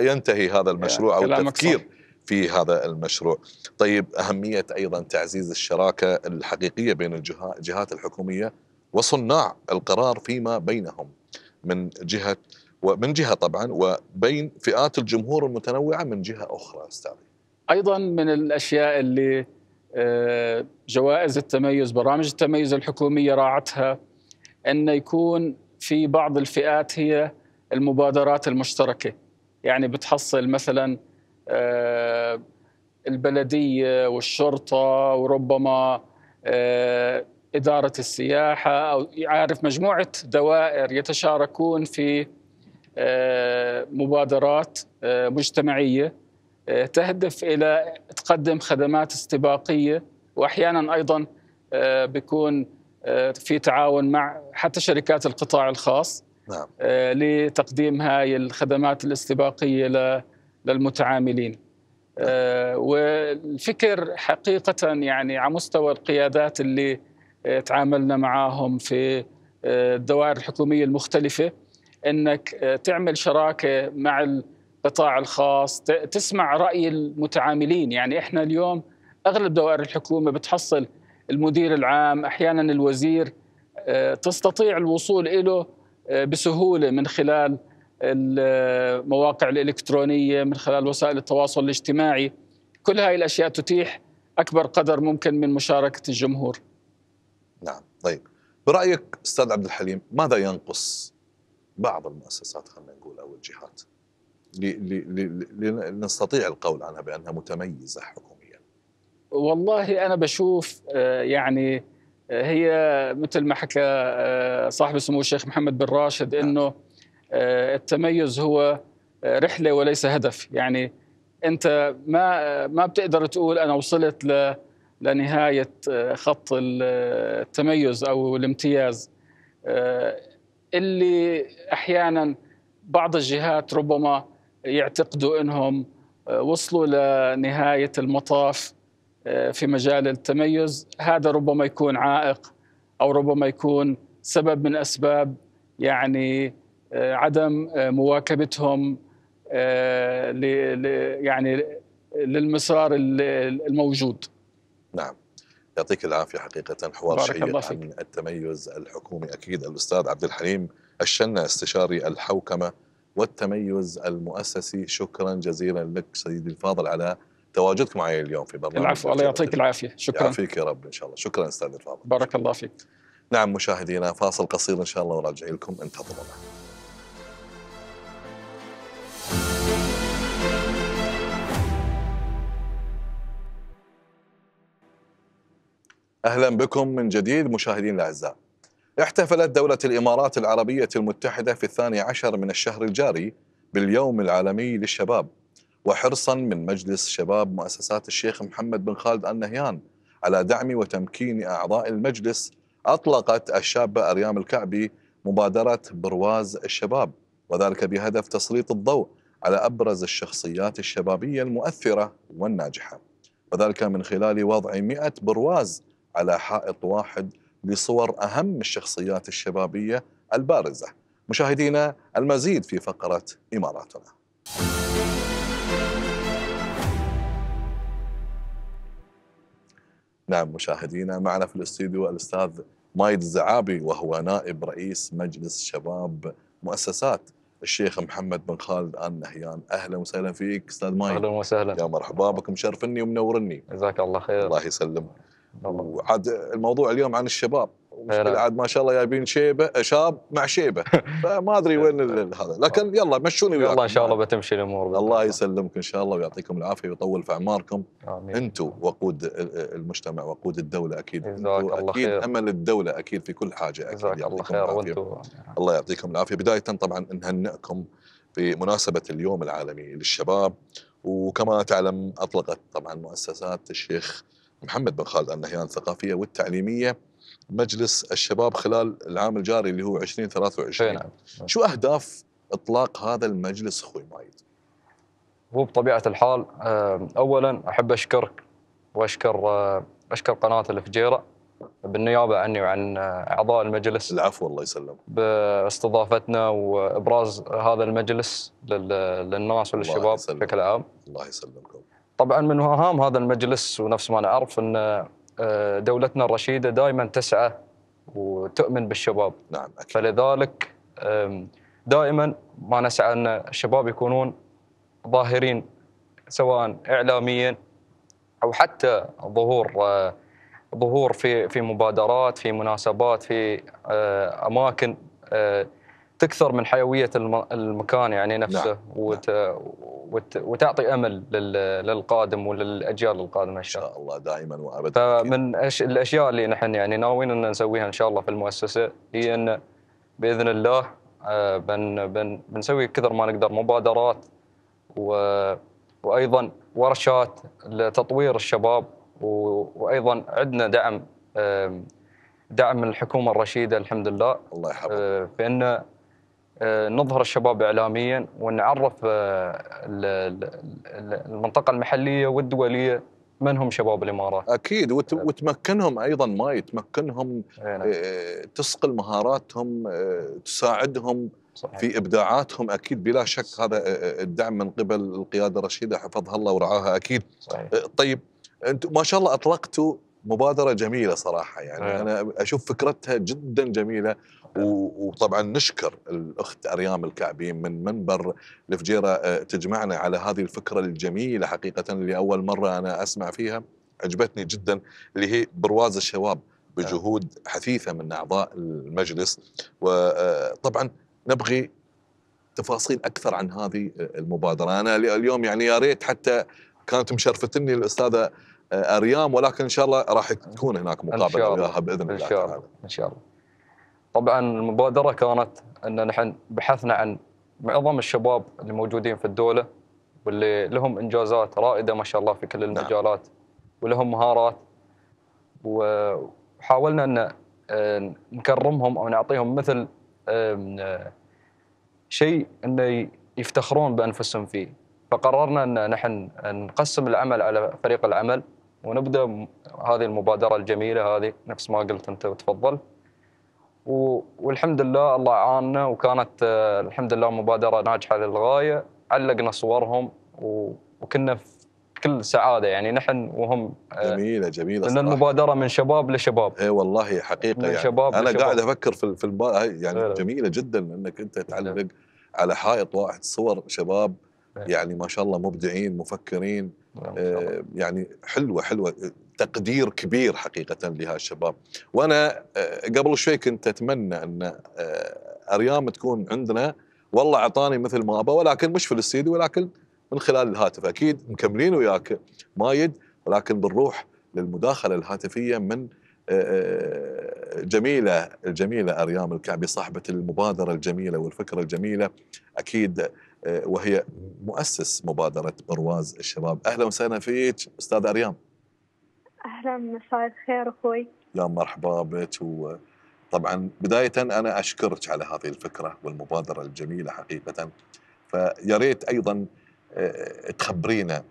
ينتهي هذا المشروع أو التفكير في هذا المشروع. طيب، أهمية أيضا تعزيز الشراكة الحقيقية بين الجهات الحكومية وصناع القرار فيما بينهم من جهة ومن جهة طبعا، وبين فئات الجمهور المتنوعة من جهة أخرى. أستاذي، أيضا من الأشياء اللي جوائز التميز برامج التميز الحكومية راعتها أن يكون في بعض الفئات هي المبادرات المشتركة، يعني بتحصل مثلا البلدية والشرطة وربما إدارة السياحة أو يعرف مجموعة دوائر يتشاركون في مبادرات مجتمعية تهدف إلى تقدم خدمات استباقية، وأحياناً أيضاً بيكون في تعاون مع حتى شركات القطاع الخاص. نعم. لتقديم هاي الخدمات الاستباقية للمتعاملين. نعم. والفكر حقيقة يعني على مستوى القيادات اللي تعاملنا معاهم في الدوائر الحكومية المختلفة أنك تعمل شراكة مع القطاع الخاص، تسمع رأي المتعاملين. يعني إحنا اليوم أغلب دوائر الحكومة بتحصل المدير العام، أحياناً الوزير، تستطيع الوصول إله بسهولة من خلال المواقع الإلكترونية، من خلال وسائل التواصل الاجتماعي. كل هاي الأشياء تتيح أكبر قدر ممكن من مشاركة الجمهور. نعم. طيب برأيك أستاذ عبد الحليم، ماذا ينقص بعض المؤسسات، خلينا نقول، أو الجهات لنستطيع القول عنها بأنها متميزة حكوميا؟ والله أنا بشوف يعني هي مثل ما حكى صاحب سمو الشيخ محمد بن راشد أنه التميز هو رحلة وليس هدف. يعني أنت ما ما بتقدر تقول أنا وصلت ل لنهاية خط التميز أو الامتياز. اللي أحياناً بعض الجهات ربما يعتقدوا أنهم وصلوا لنهاية المطاف في مجال التميز، هذا ربما يكون عائق أو ربما يكون سبب من أسباب يعني عدم مواكبتهم يعني للمسار الموجود. نعم. يعطيك العافية، حقيقة حوار شيق عن التميز الحكومي. أكيد الأستاذ عبد الحليم الشنة استشاري الحوكمة والتميز المؤسسي، شكرا جزيلا لك سيدي الفاضل على تواجدك معي اليوم في برنامج. العفو، الله يعطيك العافية. شكرا. يعافيك يا رب إن شاء الله. شكرا أستاذ الفاضل. بارك الله فيك. نعم مشاهدينا، فاصل قصير إن شاء الله وراجعين لكم، انتظرونا. أهلا بكم من جديد مشاهدين الأعزاء. احتفلت دولة الإمارات العربية المتحدة في الثاني عشر من الشهر الجاري باليوم العالمي للشباب، وحرصا من مجلس شباب مؤسسات الشيخ محمد بن خالد آل نهيان على دعم وتمكين أعضاء المجلس، أطلقت الشابة ريام الكعبي مبادرة برواز الشباب، وذلك بهدف تسليط الضوء على أبرز الشخصيات الشبابية المؤثرة والناجحة، وذلك من خلال وضع مئة برواز على حائط واحد لصور أهم الشخصيات الشبابية البارزة. مشاهدينا، المزيد في فقرة إماراتنا. نعم مشاهدينا، معنا في الاستديو الأستاذ مايد الزعابي، وهو نائب رئيس مجلس شباب مؤسسات الشيخ محمد بن خالد آل نهيان. أهلا وسهلا فيك أستاذ مايد. أهلا وسهلا. يا مرحبا بك، مشرفني ومنورني. جزاك الله خير. الله يسلمك. وعاد الموضوع اليوم عن الشباب، عاد ما شاء الله جايبين شيبه شاب مع شيبه، فما ادري وين هذا، لكن يلا مشوني وياكم. والله ان شاء الله بتمشي الامور. الله يسلمك ان شاء الله ويعطيكم العافيه ويطول في اعماركم. امين. انتم وقود المجتمع، وقود الدوله اكيد، انتم اكيد امل الدوله اكيد في كل حاجه اكيد. جزاك الله خير. وانتم الله يعطيكم العافيه. بدايه طبعا نهنئكم بمناسبه اليوم العالمي للشباب، وكما تعلم اطلقت طبعا مؤسسات الشيخ محمد بن خالد آل نهيان الثقافية والتعليمية مجلس الشباب خلال العام الجاري اللي هو ألفين وثلاثة وعشرين. نعم. شو أهداف إطلاق هذا المجلس أخوي مايد؟ هو بطبيعة الحال أولا أحب أشكرك وأشكر أشكر قناة الفجيرة بالنيابة عني وعن أعضاء المجلس. العفو الله يسلمك. باستضافتنا وإبراز هذا المجلس للناس وللشباب بشكل عام. الله يسلمكم. طبعا من اهم هذا المجلس، ونفس ما انا اعرف ان دولتنا الرشيده دائما تسعى وتؤمن بالشباب. نعم أكيد. فلذلك دائما ما نسعى ان الشباب يكونون ظاهرين، سواء اعلاميا او حتى ظهور ظهور في في مبادرات، في مناسبات، في اماكن تكثر من حيوية المكان يعني نفسه. نعم. وت... نعم. وت... وتعطي أمل لل... للقادم وللأجيال القادمة إن شاء الله دائما وأبدا. فمن أش... الأشياء اللي نحن يعني ناويين أن نسويها إن شاء الله في المؤسسة هي أن بإذن الله بن... بن... بنسوي كثر ما نقدر مبادرات و... وأيضا ورشات لتطوير الشباب، و... وأيضا عندنا دعم دعم من الحكومة الرشيدة الحمد لله الله يحفظها، فإن نظهر الشباب إعلاميا ونعرف المنطقة المحلية والدولية من هم شباب الإمارات. أكيد، وتمكنهم أيضا ما يتمكنهم تسقل مهاراتهم، تساعدهم صحيح. في إبداعاتهم أكيد بلا شك. هذا الدعم من قبل القيادة الرشيدة حفظها الله ورعاها أكيد صحيح. طيب أنتم ما شاء الله أطلقتوا مبادرة جميلة صراحة يعني أه. أنا أشوف فكرتها جدا جميلة أه. وطبعا نشكر الأخت ريام الكعبي من منبر الفجيرة تجمعنا على هذه الفكرة الجميلة حقيقة، اللي أول مرة أنا أسمع فيها عجبتني جدا، اللي هي برواز الشباب بجهود حثيثة من أعضاء المجلس. وطبعا نبغي تفاصيل أكثر عن هذه المبادرة. أنا اليوم يعني يا ريت حتى كانت مشرفتني الأستاذة ريام، ولكن ان شاء الله راح تكون هناك مقابله لها باذن الله. ان شاء الله ان شاء الله. طبعا المبادره كانت ان نحن بحثنا عن معظم الشباب اللي موجودين في الدوله واللي لهم انجازات رائده ما شاء الله في كل المجالات ولهم مهارات، وحاولنا ان نكرمهم او نعطيهم مثل شيء انه يفتخرون بانفسهم فيه. فقررنا ان نحن نقسم العمل على فريق العمل ونبدا هذه المبادره الجميله هذه نفس ما قلت انت وتفضل، والحمد لله الله عاننا وكانت الحمد لله مبادره ناجحه للغايه. علقنا صورهم وكنا في كل سعاده يعني نحن وهم. جميله جميله صراحه. من المبادره من شباب لشباب. اي والله حقيقه يعني شباب انا لشباب. قاعد افكر في في يعني جميله جدا انك انت تعلق على حائط واحد صور شباب يعني ما شاء الله مبدعين مفكرين آه يعني حلوة حلوة تقدير كبير حقيقة لها الشباب. وأنا آه قبل شوي كنت أتمنى أن آه ريام تكون عندنا، والله عطاني مثل ما أبا، ولكن مش في الاستديو ولكن من خلال الهاتف. أكيد مكملين وياك مايد، ولكن بنروح للمداخلة الهاتفية من آه جميلة الجميلة ريام الكعبي صاحبة المبادرة الجميلة والفكرة الجميلة أكيد، وهي مؤسس مبادرة برواز الشباب. أهلا وسهلا فيك أستاذ ريام. أهلا، مساء الخير أخوي. يا مرحبا بك. وطبعا بداية أنا أشكرك على هذه الفكرة والمبادرة الجميلة حقيقة، فيا ريت أيضا تخبرينا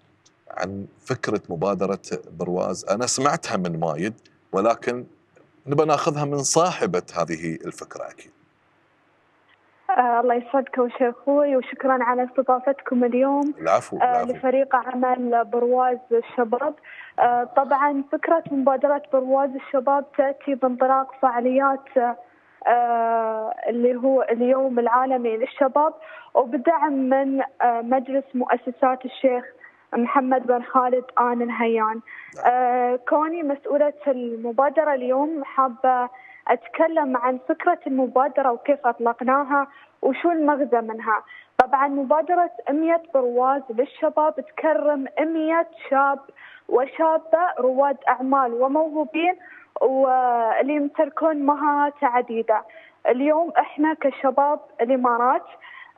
عن فكرة مبادرة برواز. أنا سمعتها من مايد ولكن نبغى ناخذها من صاحبة هذه الفكرة أكيد. آه الله يسعدك وش اخوي، وشكرا على استضافتكم اليوم. العفو، آه العفو. لفريق عمل برواز الشباب. آه طبعا فكرة مبادرة برواز الشباب تأتي بانطلاق فعاليات آه اللي هو اليوم العالمي للشباب، وبدعم من آه مجلس مؤسسات الشيخ محمد بن خالد آل نهيان. آه كوني مسؤولة المبادرة اليوم حابة أتكلم عن فكرة المبادرة وكيف أطلقناها وشو المغزى منها. طبعا مبادرة مية برواز للشباب تكرم مية شاب وشابة رواد أعمال وموهوبين واللي يمتلكون مهارات عديدة. اليوم إحنا كشباب الإمارات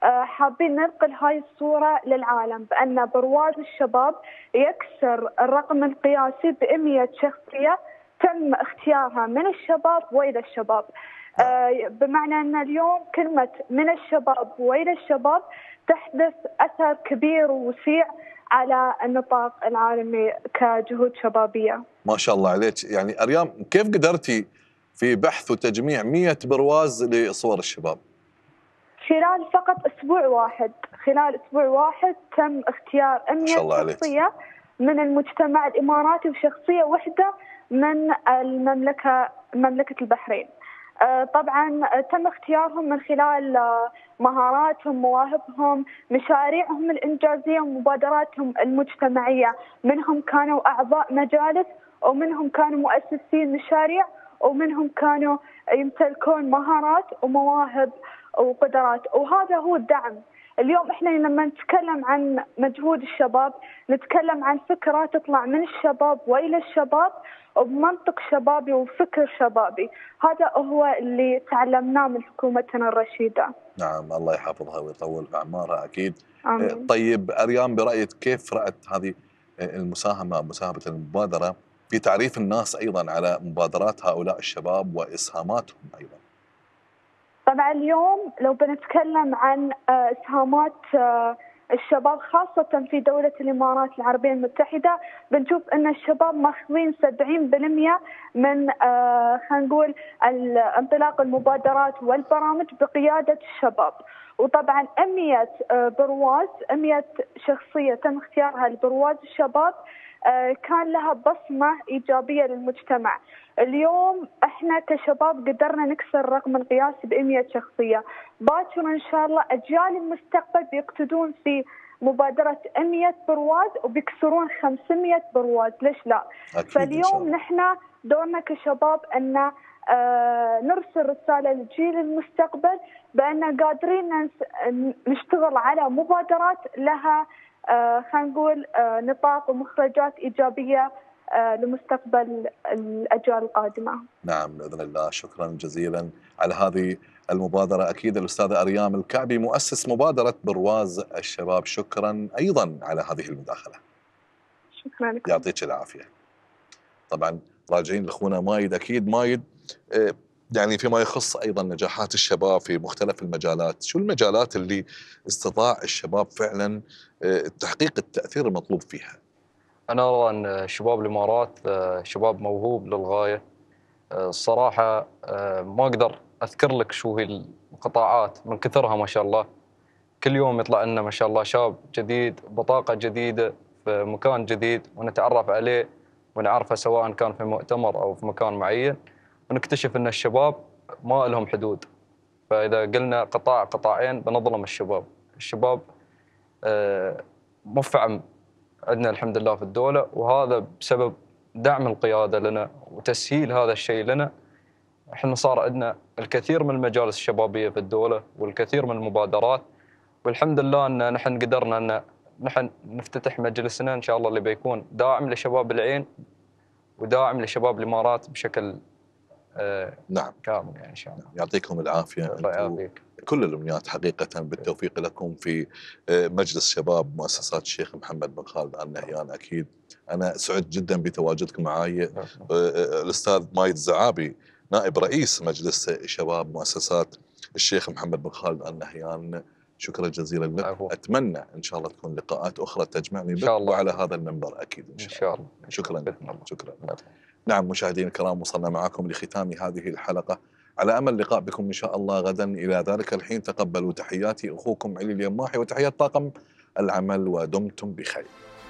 حابين ننقل هاي الصورة للعالم بأن برواز الشباب يكسر الرقم القياسي بمية شخصية تم اختيارها من الشباب وإلى الشباب، آه بمعنى أن اليوم كلمة من الشباب وإلى الشباب تحدث أثر كبير ووسيع على النطاق العالمي كجهود شبابية. ما شاء الله عليك. يعني أريام كيف قدرتي في بحث وتجميع مية برواز لصور الشباب؟ خلال فقط أسبوع واحد، خلال أسبوع واحد تم اختيار مية شخصية من المجتمع الإماراتي وشخصية واحدة من المملكة مملكة البحرين. طبعا تم اختيارهم من خلال مهاراتهم مواهبهم مشاريعهم الإنجازية ومبادراتهم المجتمعية. منهم كانوا أعضاء مجالس، ومنهم كانوا مؤسسين مشاريع، ومنهم كانوا يمتلكون مهارات ومواهب وقدرات، وهذا هو الدعم. اليوم احنا لما نتكلم عن مجهود الشباب نتكلم عن فكرة تطلع من الشباب والى الشباب بمنطق شبابي وفكر شبابي، هذا هو اللي تعلمناه من حكومتنا الرشيدة. نعم، الله يحفظها ويطول اعمارها اكيد. آمين. طيب اريام، برأيك كيف رأت هذه المساهمة مساهمة المبادرة في تعريف الناس ايضا على مبادرات هؤلاء الشباب واسهاماتهم ايضا؟ طبعا اليوم لو بنتكلم عن اسهامات الشباب خاصة في دولة الامارات العربية المتحدة، بنشوف ان الشباب ماخذين سبعين بالمئة من خلينا نقول انطلاق المبادرات والبرامج بقيادة الشباب. وطبعا أمية برواز، أمية شخصية تم اختيارها لبرواز الشباب، كان لها بصمة إيجابية للمجتمع. اليوم احنا كشباب قدرنا نكسر الرقم القياسي بأمية شخصية. باكر إن شاء الله أجيال المستقبل بيقتدون في مبادرة أمية برواز وبيكسرون خمسمئة برواز، ليش لا؟ فاليوم نحن دورنا كشباب أن آه نرسل رسالة لجيل المستقبل بأن قادرين نشتغل على مبادرات لها آه خلينا نقول آه نطاق ومخرجات إيجابية آه لمستقبل الأجيال القادمة. نعم بإذن الله. شكرا جزيلا على هذه المبادرة. أكيد الأستاذة ريام الكعبي مؤسس مبادرة برواز الشباب، شكرا أيضا على هذه المداخلة. شكرا لكم، يعطيك العافية. طبعا راجعين لأخونا مايد. أكيد مايد، يعني فيما يخص أيضا نجاحات الشباب في مختلف المجالات، شو المجالات اللي استطاع الشباب فعلا تحقيق التأثير المطلوب فيها؟ أنا أرى أن شباب الإمارات شباب موهوب للغاية. الصراحة ما أقدر أذكر لك شو هي القطاعات من كثرها ما شاء الله. كل يوم يطلع لنا ما شاء الله شاب جديد، بطاقة جديدة في مكان جديد، ونتعرف عليه ونعرفه سواء كان في مؤتمر أو في مكان معين، ونكتشف أن الشباب ما لهم حدود. فإذا قلنا قطاع قطاعين بنظلم الشباب. الشباب مفعم عندنا الحمد لله في الدولة، وهذا بسبب دعم القيادة لنا وتسهيل هذا الشيء لنا. احنا صار عندنا الكثير من المجالس الشبابية في الدولة والكثير من المبادرات، والحمد لله أن نحن قدرنا أن نحن نفتتح مجلسنا إن شاء الله اللي بيكون داعم لشباب العين وداعم لشباب الإمارات بشكل آه نعم كامل يعني ان شاء الله. يعطيكم العافيه. الله يعطيك. كل الامنيات حقيقه بالتوفيق لكم في مجلس شباب مؤسسات الشيخ محمد بن خالد آل نهيان. اكيد انا سعدت جدا بتواجدكم معي. الاستاذ مايد الزعابي نائب رئيس مجلس شباب مؤسسات الشيخ محمد بن خالد آل نهيان، شكرا جزيلا لك. أهو. اتمنى ان شاء الله تكون لقاءات اخرى تجمعني بك وعلى هذا المنبر اكيد ان شاء, إن شاء الله. الله. شكرا لك. شكرا. نعم مشاهدينا الكرام، وصلنا معكم لختام هذه الحلقة، على أمل لقاء بكم إن شاء الله غدا. إلى ذلك الحين تقبلوا تحياتي أخوكم علي اليماحي وتحيات طاقم العمل، ودمتم بخير.